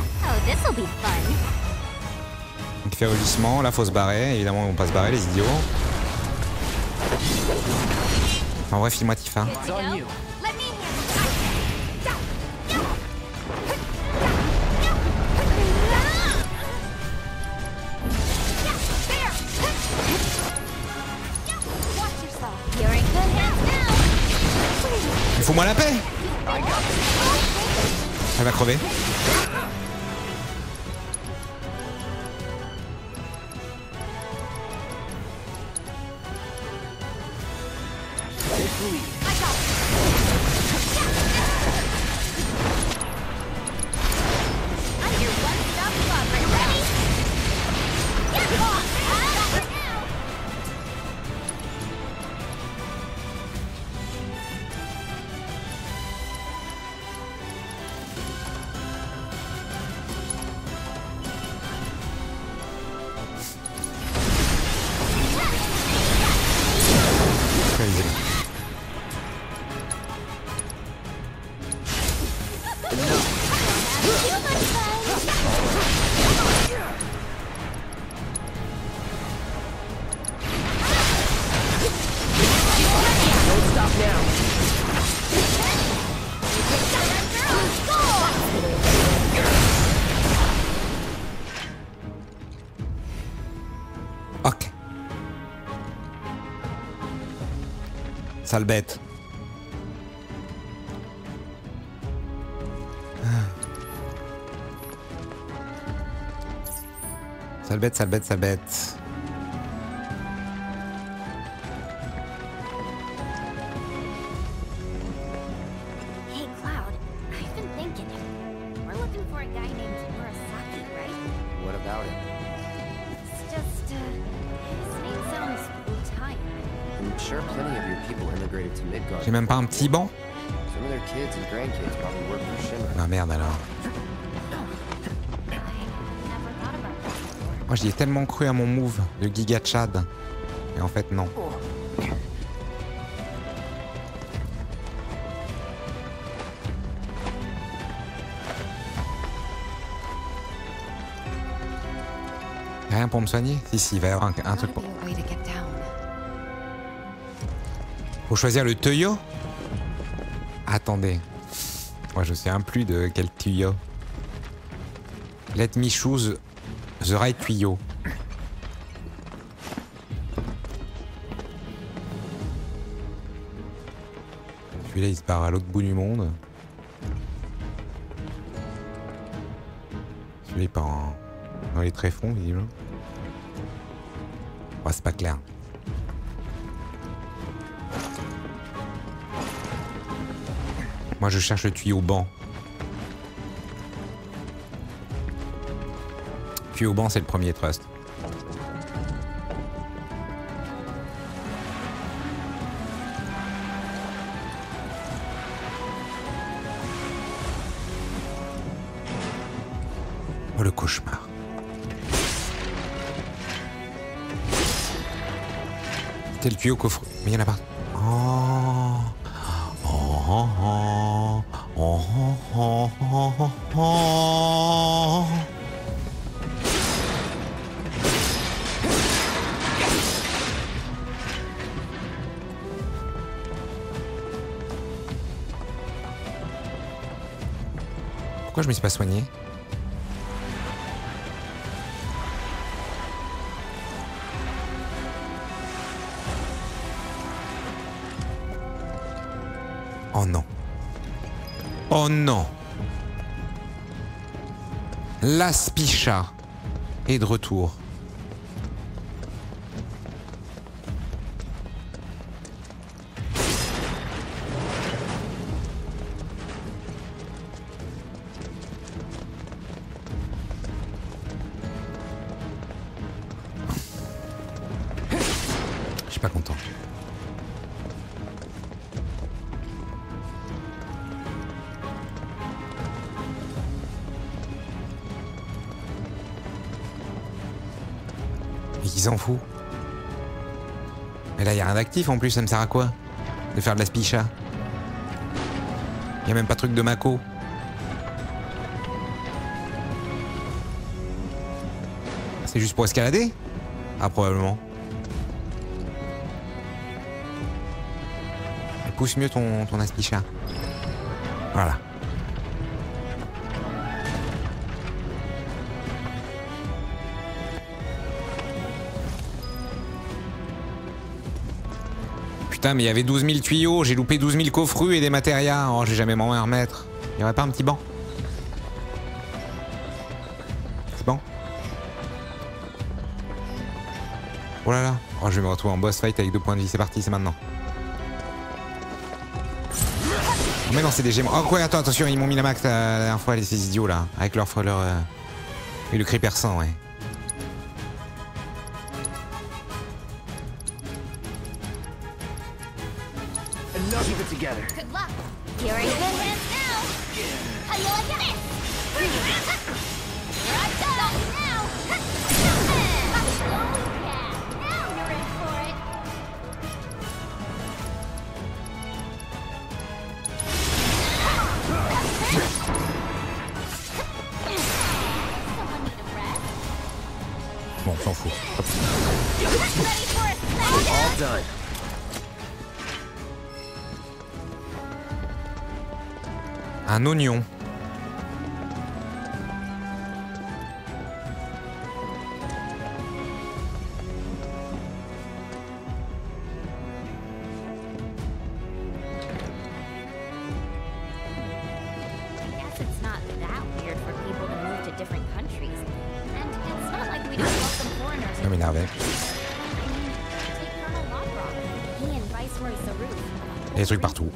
Donc faire glissement, là faut se barrer, évidemment ils vont pas se barrer les idiots. En vrai file-moi Tifa. Fous-moi la paix! Elle va crever. Sale bête. Sale bête, sale bête, sale bête. J'ai même pas un petit banc. Ah merde alors. Moi j'y ai tellement cru à mon move de Giga Chad. Et en fait non. Rien pour me soigner? Si, si, il va y avoir un truc pour... Faut choisir le tuyau? Attendez. Moi, je ne sais un plus de quel tuyau. Let me choose the right tuyau. Celui-là, il se barre à l'autre bout du monde. Celui-là, il part en... dans les tréfonds, visiblement. Oh, c'est pas clair. Moi, je cherche le tuyau banc. Le tuyau banc, c'est le premier trust. Oh, le cauchemar. C'était le tuyau coffre. Mais il y en a pas. Pourquoi je me suis pas soigné? Oh non. Oh non. L'aspicha est de retour. Je suis pas content. S'en fout. Mais là, il n'y a rien d'actif en plus, ça me sert à quoi de faire de la spicha? Il n'y a même pas truc de Mako. C'est juste pour escalader? Ah, probablement. Pousse mieux ton aspicha. Voilà. Putain, mais il y avait 12 000 tuyaux, j'ai loupé 12 000 coffrus et des matérias. Oh, j'ai jamais m'en remettre. Il n'y aurait pas un petit banc? C'est bon? Oh là là. Oh, je vais me retrouver en boss fight avec 2 points de vie. C'est parti, c'est maintenant. Oh, mais non, c'est des gémons. Oh, quoi, attends, attention, ils m'ont mis la max la dernière fois, ces idiots là. Avec leur freleur. Et le cri perçant, ouais. Un oignon. Ça m'énervait. Il y a des trucs partout.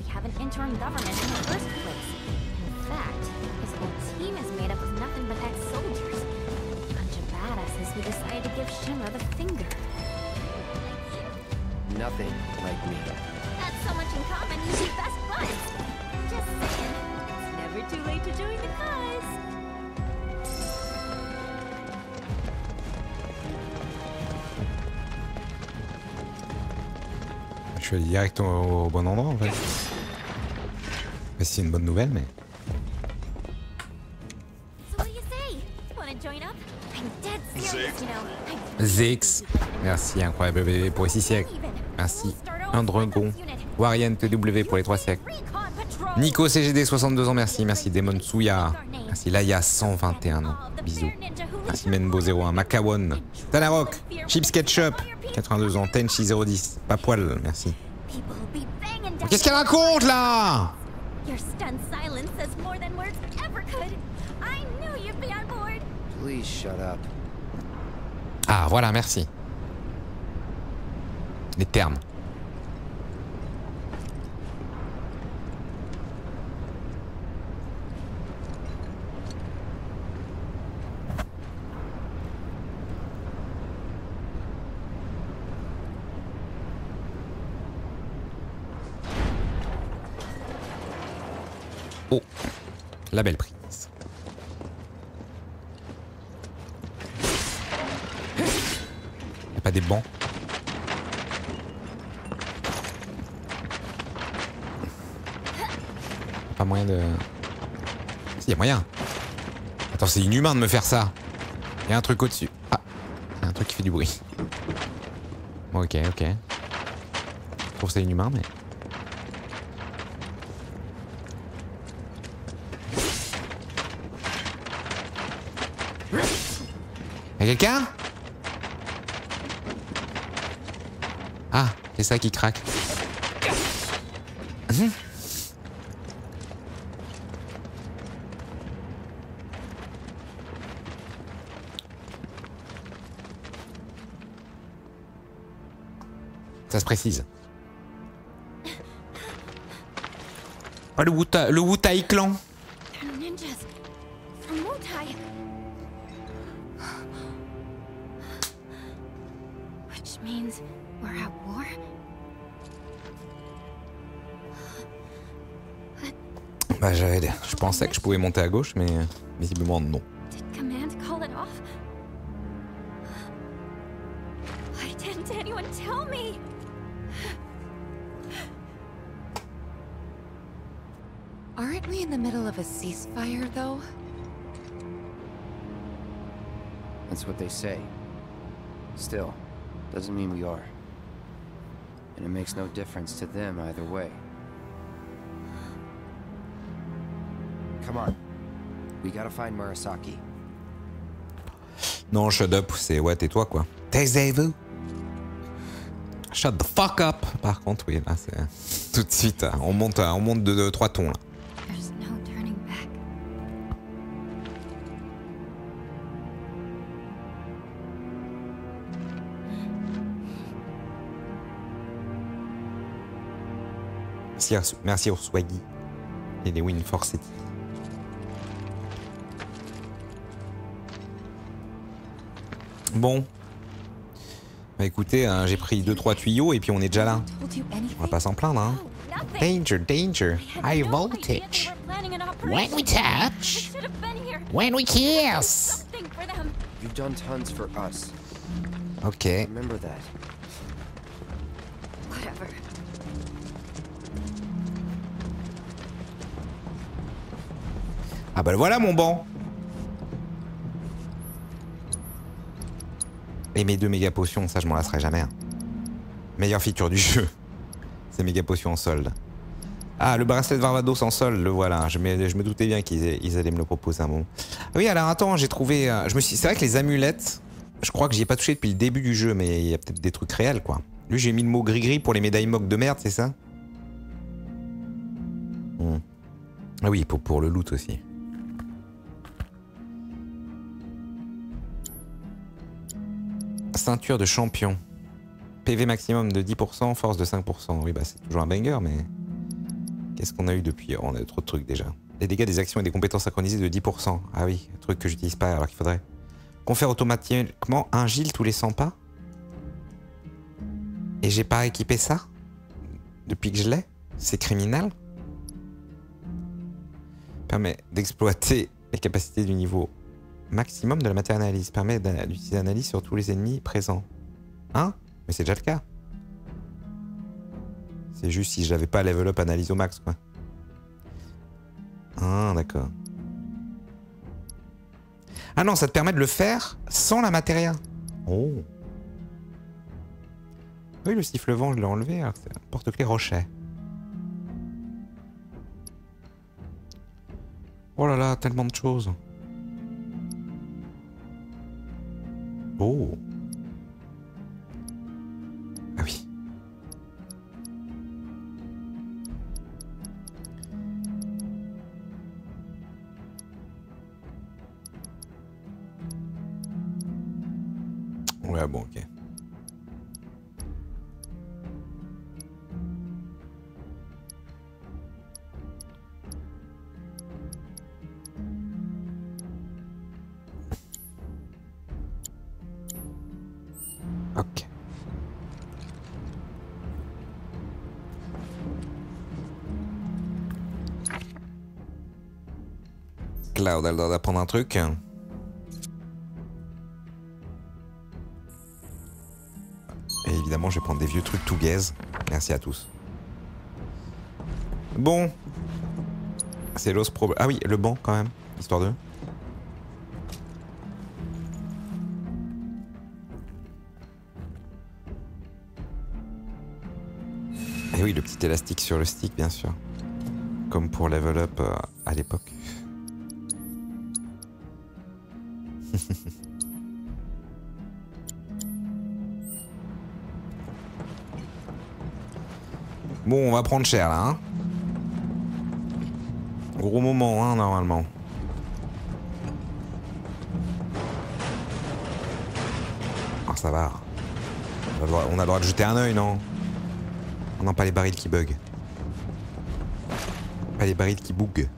Je suis direct au bon endroit en fait. Mais c'est une bonne nouvelle, mais... So what do you say? Wanna join up? I'm dead serious, you know. Zix. Merci, incroyable bébé pour les 6 siècles. Merci, un dragon. Warriant TW pour les 3 siècles. Nico CGD, 62 ans, merci. Merci, Demon Tsuya. Merci, Laia, 121 ans. Bisous. Merci, Menbo, 01. Makawon. Tanarok. Chips Ketchup, 82 ans. Tenchi, 010. Papoil, merci. Qu'est-ce qu'elle raconte, là? Ah, voilà, merci. Les termes. Oh, la belle prise. Y'a pas des bancs? Pas moyen de... Si, y'a moyen. Attends, c'est inhumain de me faire ça. Y'a un truc au-dessus. Ah, y'a un truc qui fait du bruit. Bon, ok, ok. Je trouve que c'est inhumain, mais... Quelqu'un? Ah, c'est ça qui craque. Ça se précise. Ah, le Wutai Clan. Bah, je pensais que je pouvais monter à gauche, mais visiblement non. Doesn't mean we are. And it makes no difference to them either way. Come on. We gotta find Murasaki. Non, shut up, c'est ouais, tais-toi quoi. Taisez-vous. Shut the fuck up. Par contre, oui, là c'est tout de suite, hein, on monte de 3 tons là. Merci au Swaggy et les Win for City. Bon. Bah écoutez, hein, j'ai pris 2-3 tuyaux et puis on est déjà là. On va pas s'en plaindre, hein. Danger, danger. High voltage. When we touch. When we kiss. You've done tons for us. Ok. Remember that. Whatever. Ah bah voilà mon banc. Et mes 2 méga potions, ça je m'en lasserai jamais. Hein. Meilleure feature du jeu. Ces méga potions en solde. Ah, le bracelet de Varvados en solde, le voilà. Je me doutais bien qu'ils allaient me le proposer un moment. Ah oui, alors attends, j'ai trouvé... C'est vrai que les amulettes, je crois que j'y ai pas touché depuis le début du jeu, mais il y a peut-être des trucs réels quoi. Lui j'ai mis le mot gris-gris pour les médailles moques de merde, c'est ça? Ah oui, pour le loot aussi. Ceinture de champion. PV maximum de 10%, force de 5%. Oui, bah c'est toujours un banger, mais... Qu'est-ce qu'on a eu depuis? On a eu trop de trucs déjà. Les dégâts des actions et des compétences synchronisées de 10%. Ah oui, un truc que j'utilise pas alors qu'il faudrait. Confère automatiquement un gil tous les 100 pas. Et j'ai pas équipé ça? Depuis que je l'ai? C'est criminel. Permet d'exploiter les capacités du niveau maximum de la matière analyse. Permet d'utiliser l'analyse sur tous les ennemis présents. Hein? Mais c'est déjà le cas. C'est juste si j'avais pas level up analyse au max quoi. Ah d'accord. Ah non, ça te permet de le faire sans la matière. Oh. Oui, le siffle-vent, je l'ai enlevé. C'est un porte-clés rocher. Oh là là, tellement de choses. Oh. Ah oui. Ouais, bon, ok. Cloud, elle doit apprendre un truc. Et évidemment, je vais prendre des vieux trucs tout gaze. Merci à tous. Bon. C'est l'os pro... Ah oui, le banc quand même, histoire de... Et oui, le petit élastique sur le stick, bien sûr. Comme pour level up à l'époque. Bon, on va prendre cher là, hein. Gros moment, hein, normalement. Ah, ça va. On a le droit de jeter un œil, non? Non, pas les barils qui bug. Pas les barils qui bug.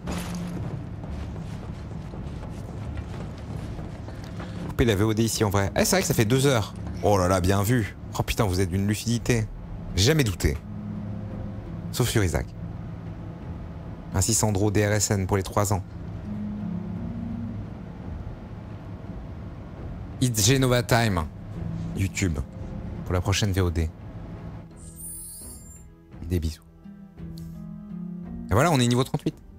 Coupez la VOD ici en vrai. Eh, c'est vrai que ça fait 2 heures. Oh là là, bien vu. Oh putain, vous êtes d'une lucidité. Jamais douté. Sauf sur Isaac. Ainsi Sandro DRSN pour les 3 ans. It's Jenova Time. YouTube. Pour la prochaine VOD. Des bisous. Et voilà, on est niveau 38.